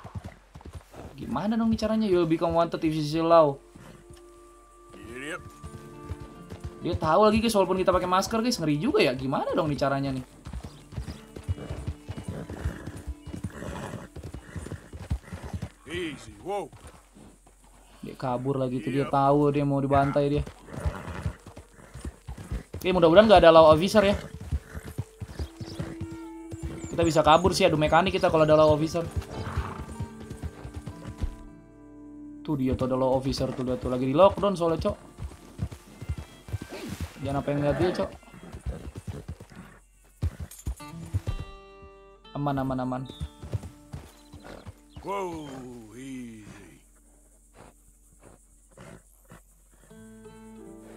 Gimana dong caranya? You'll become wanted if you see law. Dia tahu lagi, guys, walaupun kita pakai masker, guys. Ngeri juga ya. Gimana dong nih caranya nih? Easy, wow. Dia kabur lagi tuh, dia tahu dia mau dibantai dia. Oke, mudah-mudahan nggak ada law officer ya. Kita bisa kabur sih, adu mekanik kita kalau ada law officer. Tuh dia tuh ada law officer tuh, dia tuh lagi di lockdown soalnya, Cok. Jangan apa yang lihat dia, Cok. Aman, aman, aman. Wow, easy.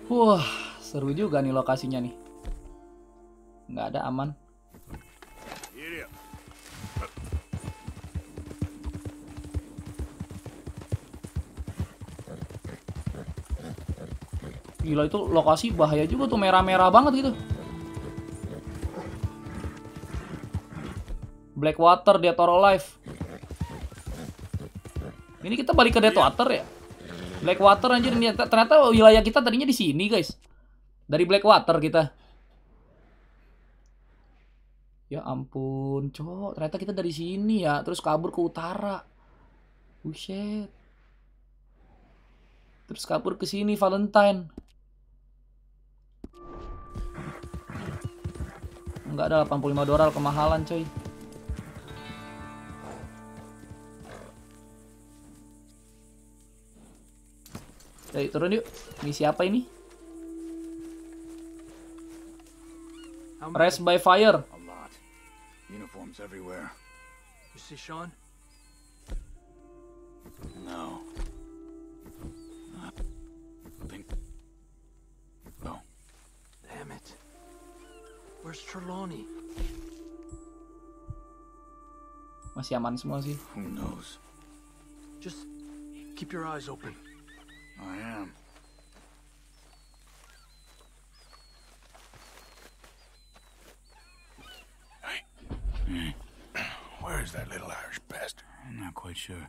Wah. Seru juga nih lokasinya nih. Nggak ada, aman. Gila, itu lokasi bahaya juga tuh, merah-merah banget gitu. Blackwater, Dead or Alive. Ini kita balik ke Deadwater ya? Blackwater anjir, ternyata wilayah kita tadinya di sini, guys. Dari Blackwater kita. Ya ampun, Cok. Ternyata kita dari sini ya. Terus kabur ke utara. Buset. Terus kabur ke sini, Valentine. Enggak ada, delapan puluh lima dolar kemahalan, coy. Ayo turun yuk. Ini siapa ini? Rest by fire. A lot. Uniforms everywhere. You see Sean? No. No. Damn it. Where's Trelawny? Masih aman semua sih. Who knows? Just keep your eyes open. I am. Hey. Where is that little Irish bastard? I'm not quite sure.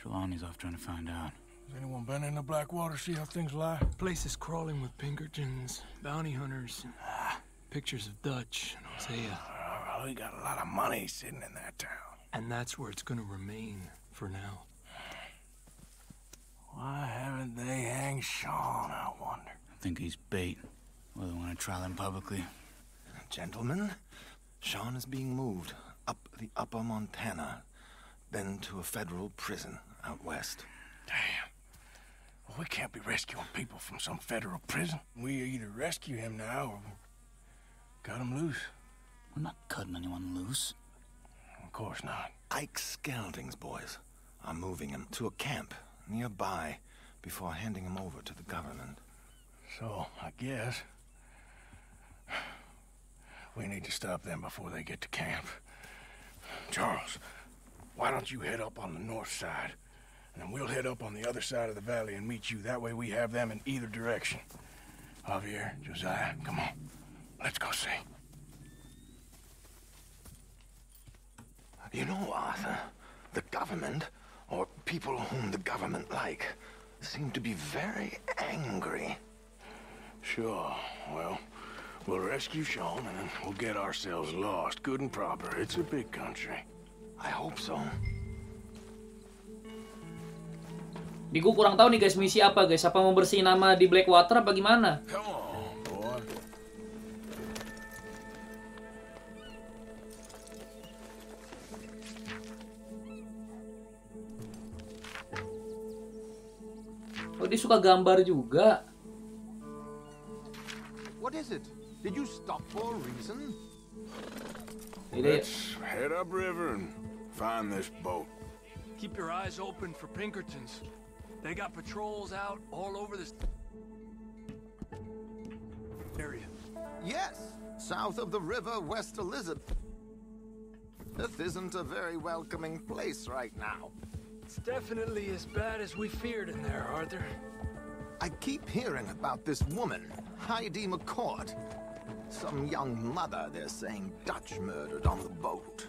Trelawny's off trying to find out. Has anyone been in the Blackwater, see how things lie? The place is crawling with Pinkertons, bounty hunters, and pictures of Dutch and Hosea. Oh, we got a lot of money sitting in that town. And that's where it's gonna remain for now. Why haven't they hanged Sean, I wonder? I think he's bait. Well, they want to trial him publicly. Gentlemen, Sean is being moved up the upper Montana, then to a federal prison out west. Damn. Well, we can't be rescuing people from some federal prison. We either rescue him now or cut him loose. We're not cutting anyone loose. Of course not. Ike Skelding's boys are moving him to a camp nearby before handing him over to the government. So, I guess we need to stop them before they get to camp. Charles, why don't you head up on the north side? And then we'll head up on the other side of the valley and meet you. That way we have them in either direction. Javier, Josiah, come on. Let's go see. You know, Arthur, the government, or people whom the government like, seem to be very angry. Sure. Well, we'll rescue Sean, and then we'll get ourselves lost, good and proper. It's a big country. I hope so. Di gua kurang tahu nih guys, misi apa guys? Apa membersih nama di Blackwater apa gimana? Come on. Oh, dia suka gambar juga. What is it? Did you stop for a reason? Let's head up river and find this boat. Keep your eyes open for Pinkertons. They got patrols out all over this area. Yes, south of the river, West Elizabeth. This isn't a very welcoming place right now. It's definitely as bad as we feared in there, Arthur. I keep hearing about this woman, Heidi McCord. Some young mother, they're saying, Dutch murdered on the boat.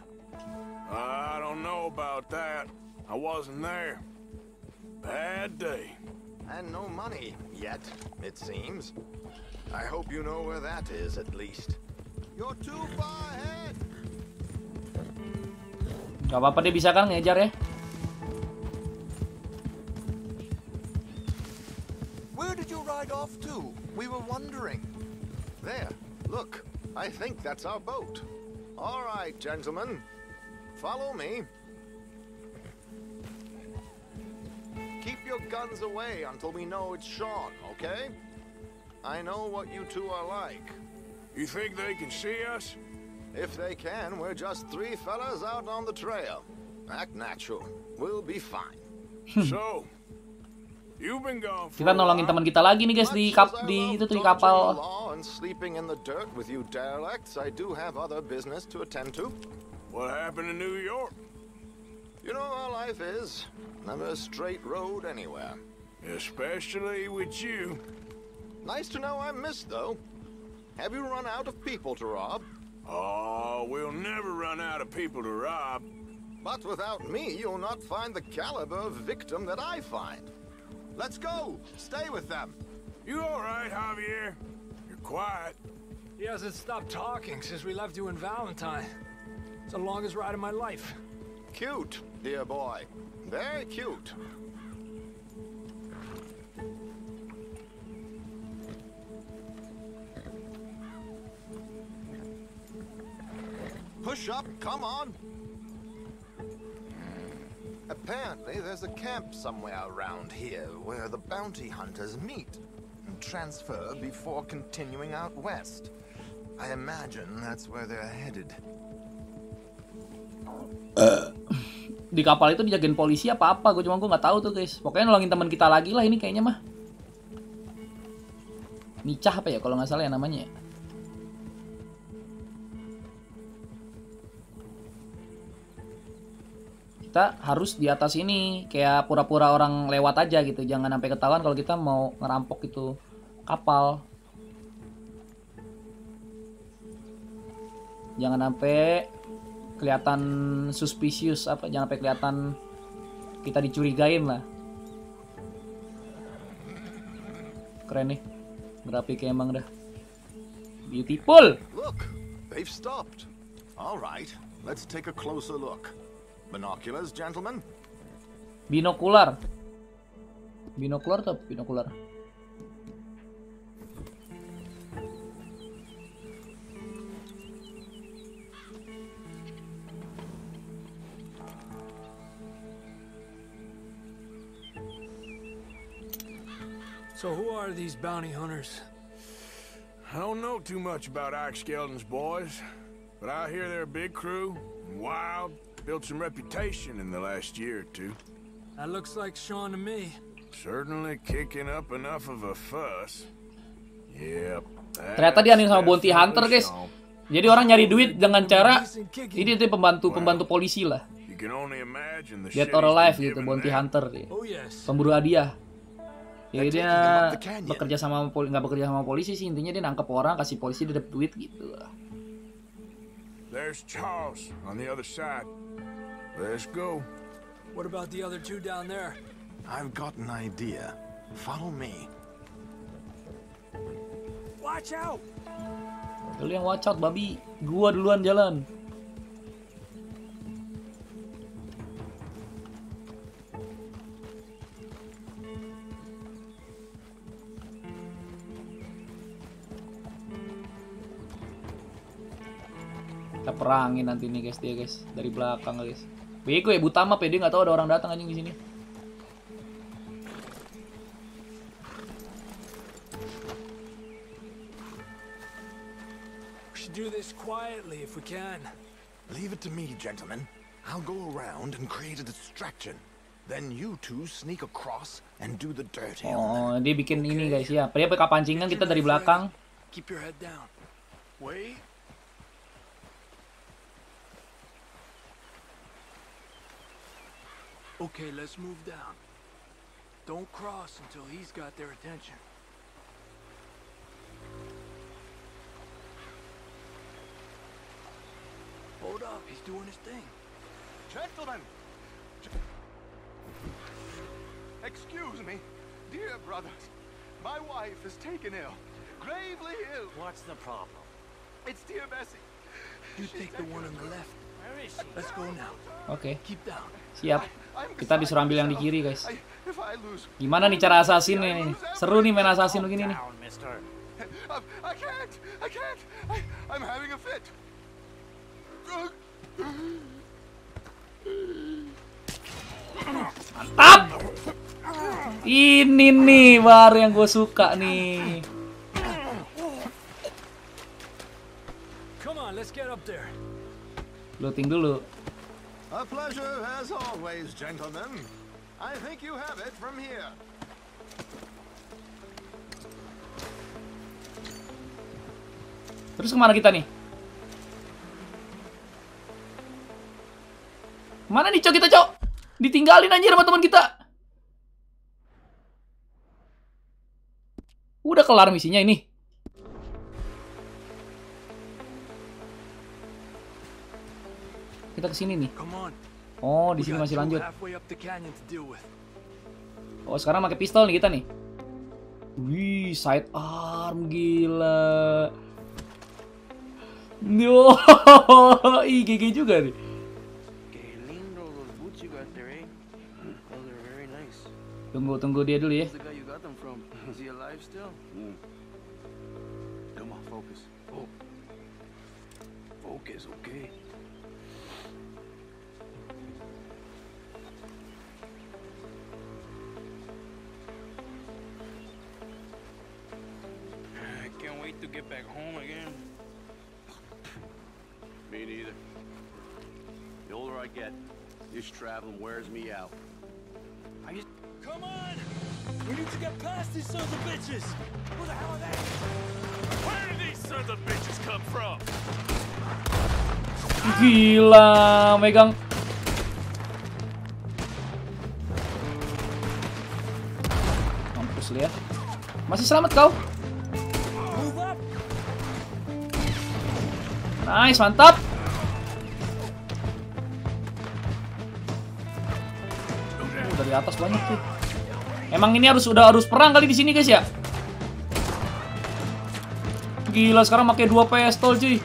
I don't know about that. I wasn't there. Bad day. And no money yet, it seems. I hope you know where that is, at least. You're too far ahead. Gak apa-apa deh, bisa kan ngejar ya? Where did you ride off to? We were wondering. There, look. I think that's our boat. All right, gentlemen. Follow me. Keep your guns away until we know it's Sean, okay? I know what you two are like. You think they can see us? If they can, we're just three fellas out on the trail. Act natural. We'll be fine. So... Kita nolongin teman kita lagi nih guys di kap di itu di kapal. Let's go. Stay with them. You all right, Javier? You're quiet. He hasn't stopped talking since we left you in Valentine. It's the longest ride of my life. Cute, dear boy. Very cute. Push up. Come on. Apparently, there's a camp somewhere around here where the bounty hunters meet and transfer before continuing out west. I imagine that's where they're headed. Uh. Di kapal itu dijagain polisi apa apa, gue cuma gue nggak tahu tuh guys. Pokoknya nolongin teman kita lagi lah ini kayaknya mah. Micah apa ya kalau nggak salah ya namanya. Kita harus di atas ini kayak pura-pura orang lewat aja gitu, jangan sampai ketahuan kalau kita mau ngerampok gitu kapal. Jangan sampai kelihatan suspicious apa, jangan sampai kelihatan kita dicurigain lah. Keren nih grafiknya emang dah. Beautiful. Look, they've stopped. All right, let's take a closer look. Binoculars, gentlemen. Binokular. Binokular atau binokular? So who are these bounty hunters? I don't know too much about Ike Skeldon's boys, but I hear they're a big crew, wild, built some reputation in the last year or two. That looks like Sean to me. Certainly kicking up enough of a fuss. Yep. Ternyata dia nih sama bounty hunter, guys. Jadi orang nyari duit dengan cara ini, itu pembantu-pembantu polisi lah. Dead or alive gitu, bounty hunter dia. Pemburu hadiah. Ya dia bekerja sama poli, nggak bekerja sama polisi sih, intinya dia nangkep orang kasih polisi dapat duit gitu. There's Charles on the other side. Let's go. What about the other two down there? I've got an idea. Follow me. Watch out. Lu yang watch out babi, gua duluan jalan. Perangin nanti nih guys, dia guys dari belakang guys. Bego ya buta map ya, dia nggak tahu ada orang datang anjing di sini. We should do this quietly if we can. Leave it to me, gentlemen. I'll go around and create a distraction. Then you two sneak across and do the dirty. Oh, dia bikin ini guys ya. Dia pakai pancingan kita dari belakang. Keep your head down. Wait. Okay, let's move down. Don't cross until he's got their attention. Hold up, he's doing his thing. Gentlemen! Excuse me, dear brothers. My wife is taken ill. Gravely ill. What's the problem? It's dear Bessie. You take the one on the left. Let's go now. Oke. Siap. Kita disuruh ambil yang di kiri, guys. Gimana nih cara assassin nih? Seru nih main assassin begini nih. Mantap. Ini nih baru yang gue suka nih. Come on, let's get up there. Looting dulu. A pleasure as always, gentlemen. I think you have it from here. Terus kemana kita nih? Mana nih cok kita cok? Ditinggalin anjir sama teman kita. Udah kelar misinya ini. Kita kesini nih. Oh, di sini masih lanjut. Oh, sekarang pakai pistol nih kita nih. Wih, side arm gila. Yo, ih G G juga nih. Tunggu tunggu dia dulu ya. Oke, oke. get back home again? Me neither. The older I get, this traveling wears me out. I just... Come on! We need to get past these sons of bitches! Who the hell are they? Where did these sons of bitches come from? Gila, megang. Mampus lihat. Masih selamat kau. Nice, mantap. Oh, dari atas banyak tuh. Emang ini harus udah harus perang kali di sini guys ya. Gila, sekarang pakai dua pistol cuy.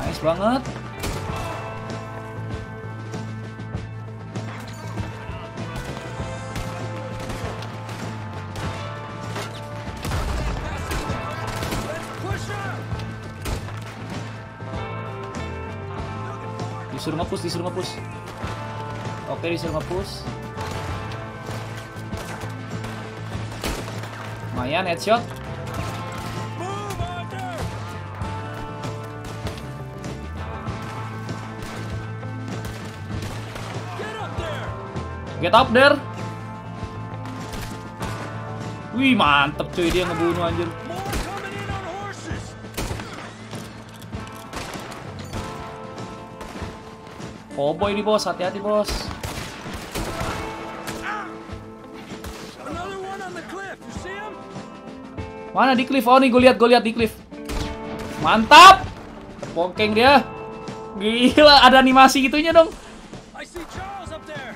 Nice banget. Disuruh nge-push, disuruh nge-push. Oke, disuruh nge-push. Lumayan, headshot. Get up there. Wih, mantep cuy, dia ngebunuh anjir. Cowboy nih bos, hati-hati bos. Mana di cliff? Oh nih, gue lihat, gue lihat di cliff. Mantap, terpokeng dia. Gila, ada animasi gitunya dong. I see Charles up there.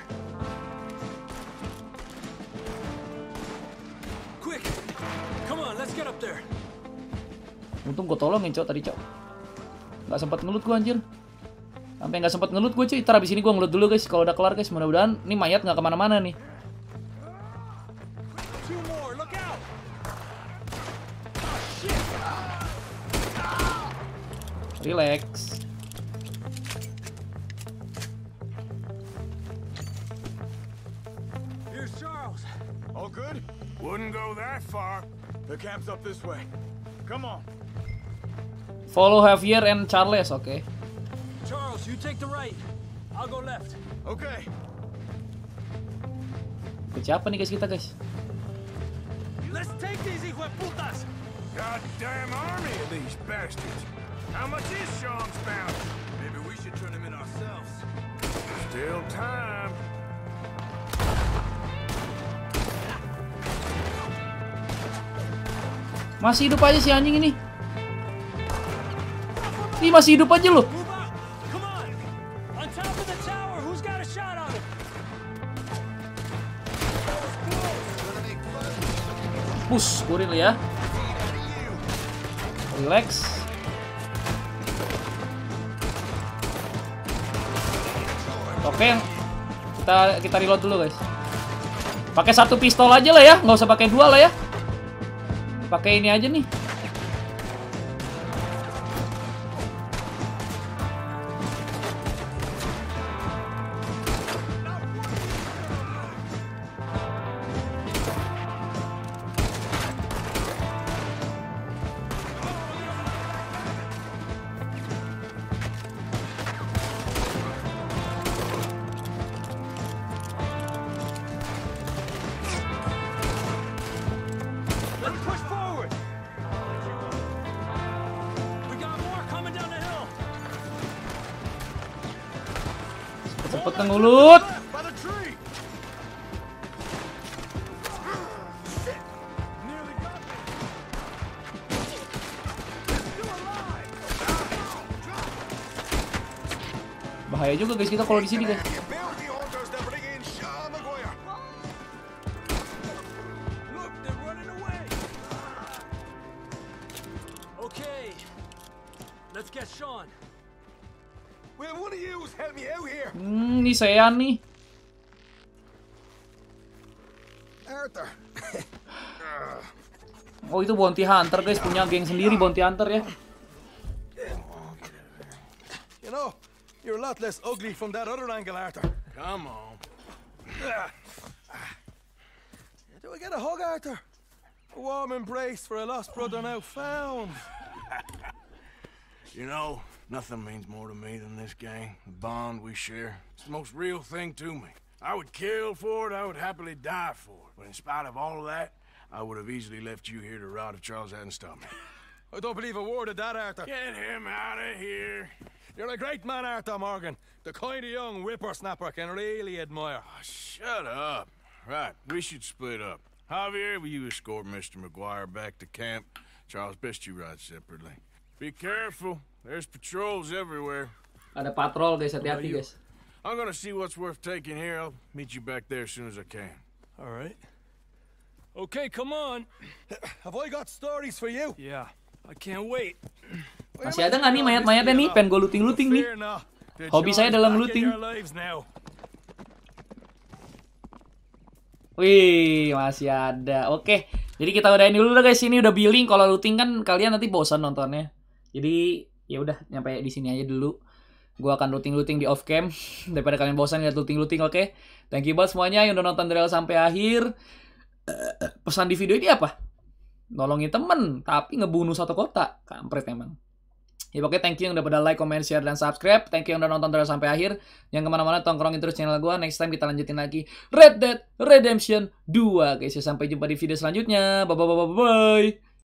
Quick, come on, let's get up there. Untung gue tolongin cowok tadi cowok. Gak sempat ngelut gue anjir. Sampai nggak sempat ngelut gue cuy. Ntar abis ini gue ngelut dulu guys. Kalau udah kelar guys, mudah-mudahan ini mayat nggak kemana-mana nih. Relax. Here's Charles. All good? Wouldn't go that far. The camp's up this way. Come on. Follow Javier and Charles, oke. Okay. Charles, you take the right. I'll go left. Okay. Siapa nih guys kita guys? Let's take these hijueputas. Goddamn army of these bastards. How much is Sean's bounty? Maybe we should turn him in ourselves. Still time. Masih hidup aja si anjing ini. Ih, masih hidup aja loh. Push, kurir ya. Relax. Oke, kita kita reload dulu guys. Pakai satu pistol aja lah ya, nggak usah pakai dua lah ya. Pakai ini aja nih. Cepet ngulut. Bahaya juga guys kita kalau di sini guys. Okay. Let's get Sean. Hmm, ini saya nih. Oh, itu bounty hunter guys, punya geng sendiri bounty hunter ya. You know, you're a lot less ugly from that other angle, Arthur. Come on. Do I get a hug, Arthur? A warm embrace for a lost brother now found. You know, nothing means more to me than this gang, the bond we share. It's the most real thing to me. I would kill for it, I would happily die for it. But in spite of all of that, I would have easily left you here to rot if Charles hadn't stopped me. I don't believe a word of that, Arthur. Get him out of here. You're a great man, Arthur Morgan. The kind of young whippersnapper I can really admire. Oh, shut up. Right, we should split up. Javier, will you escort Mister McGuire back to camp? Charles, best you ride separately. Be careful. There's patrols everywhere. Ada patrol, guys. Hati-hati, guys. I'm gonna see what's worth taking here. I'll meet you back there as soon as I can. All right. Okay, come on. Have I got stories for you? Yeah. I can't wait. Masih ada nggak nih mayat-mayatnya nih? Pengen gue looting-looting nih. Hobi saya dalam looting. Wih, masih ada. Oke. Jadi kita udahin dulu deh guys. Ini udah billing. Kalau looting kan kalian nanti bosan nontonnya. Jadi ya udah nyampe di sini aja dulu. Gue akan looting-looting di off cam daripada kalian bosan lihat looting-looting. Oke. Thank you banget semuanya yang udah nonton dari awal sampai akhir. Pesan di video ini apa? Nolongin temen, tapi ngebunuh satu kota. Kampret emang. Ya pokoknya thank you yang udah pada like, comment, share, dan subscribe. Thank you yang udah nonton terus sampai akhir. Yang kemana-mana tongkrongin terus channel gue. Next time kita lanjutin lagi Red Dead Redemption two. Guys, sampai jumpa di video selanjutnya. Bye-bye-bye-bye.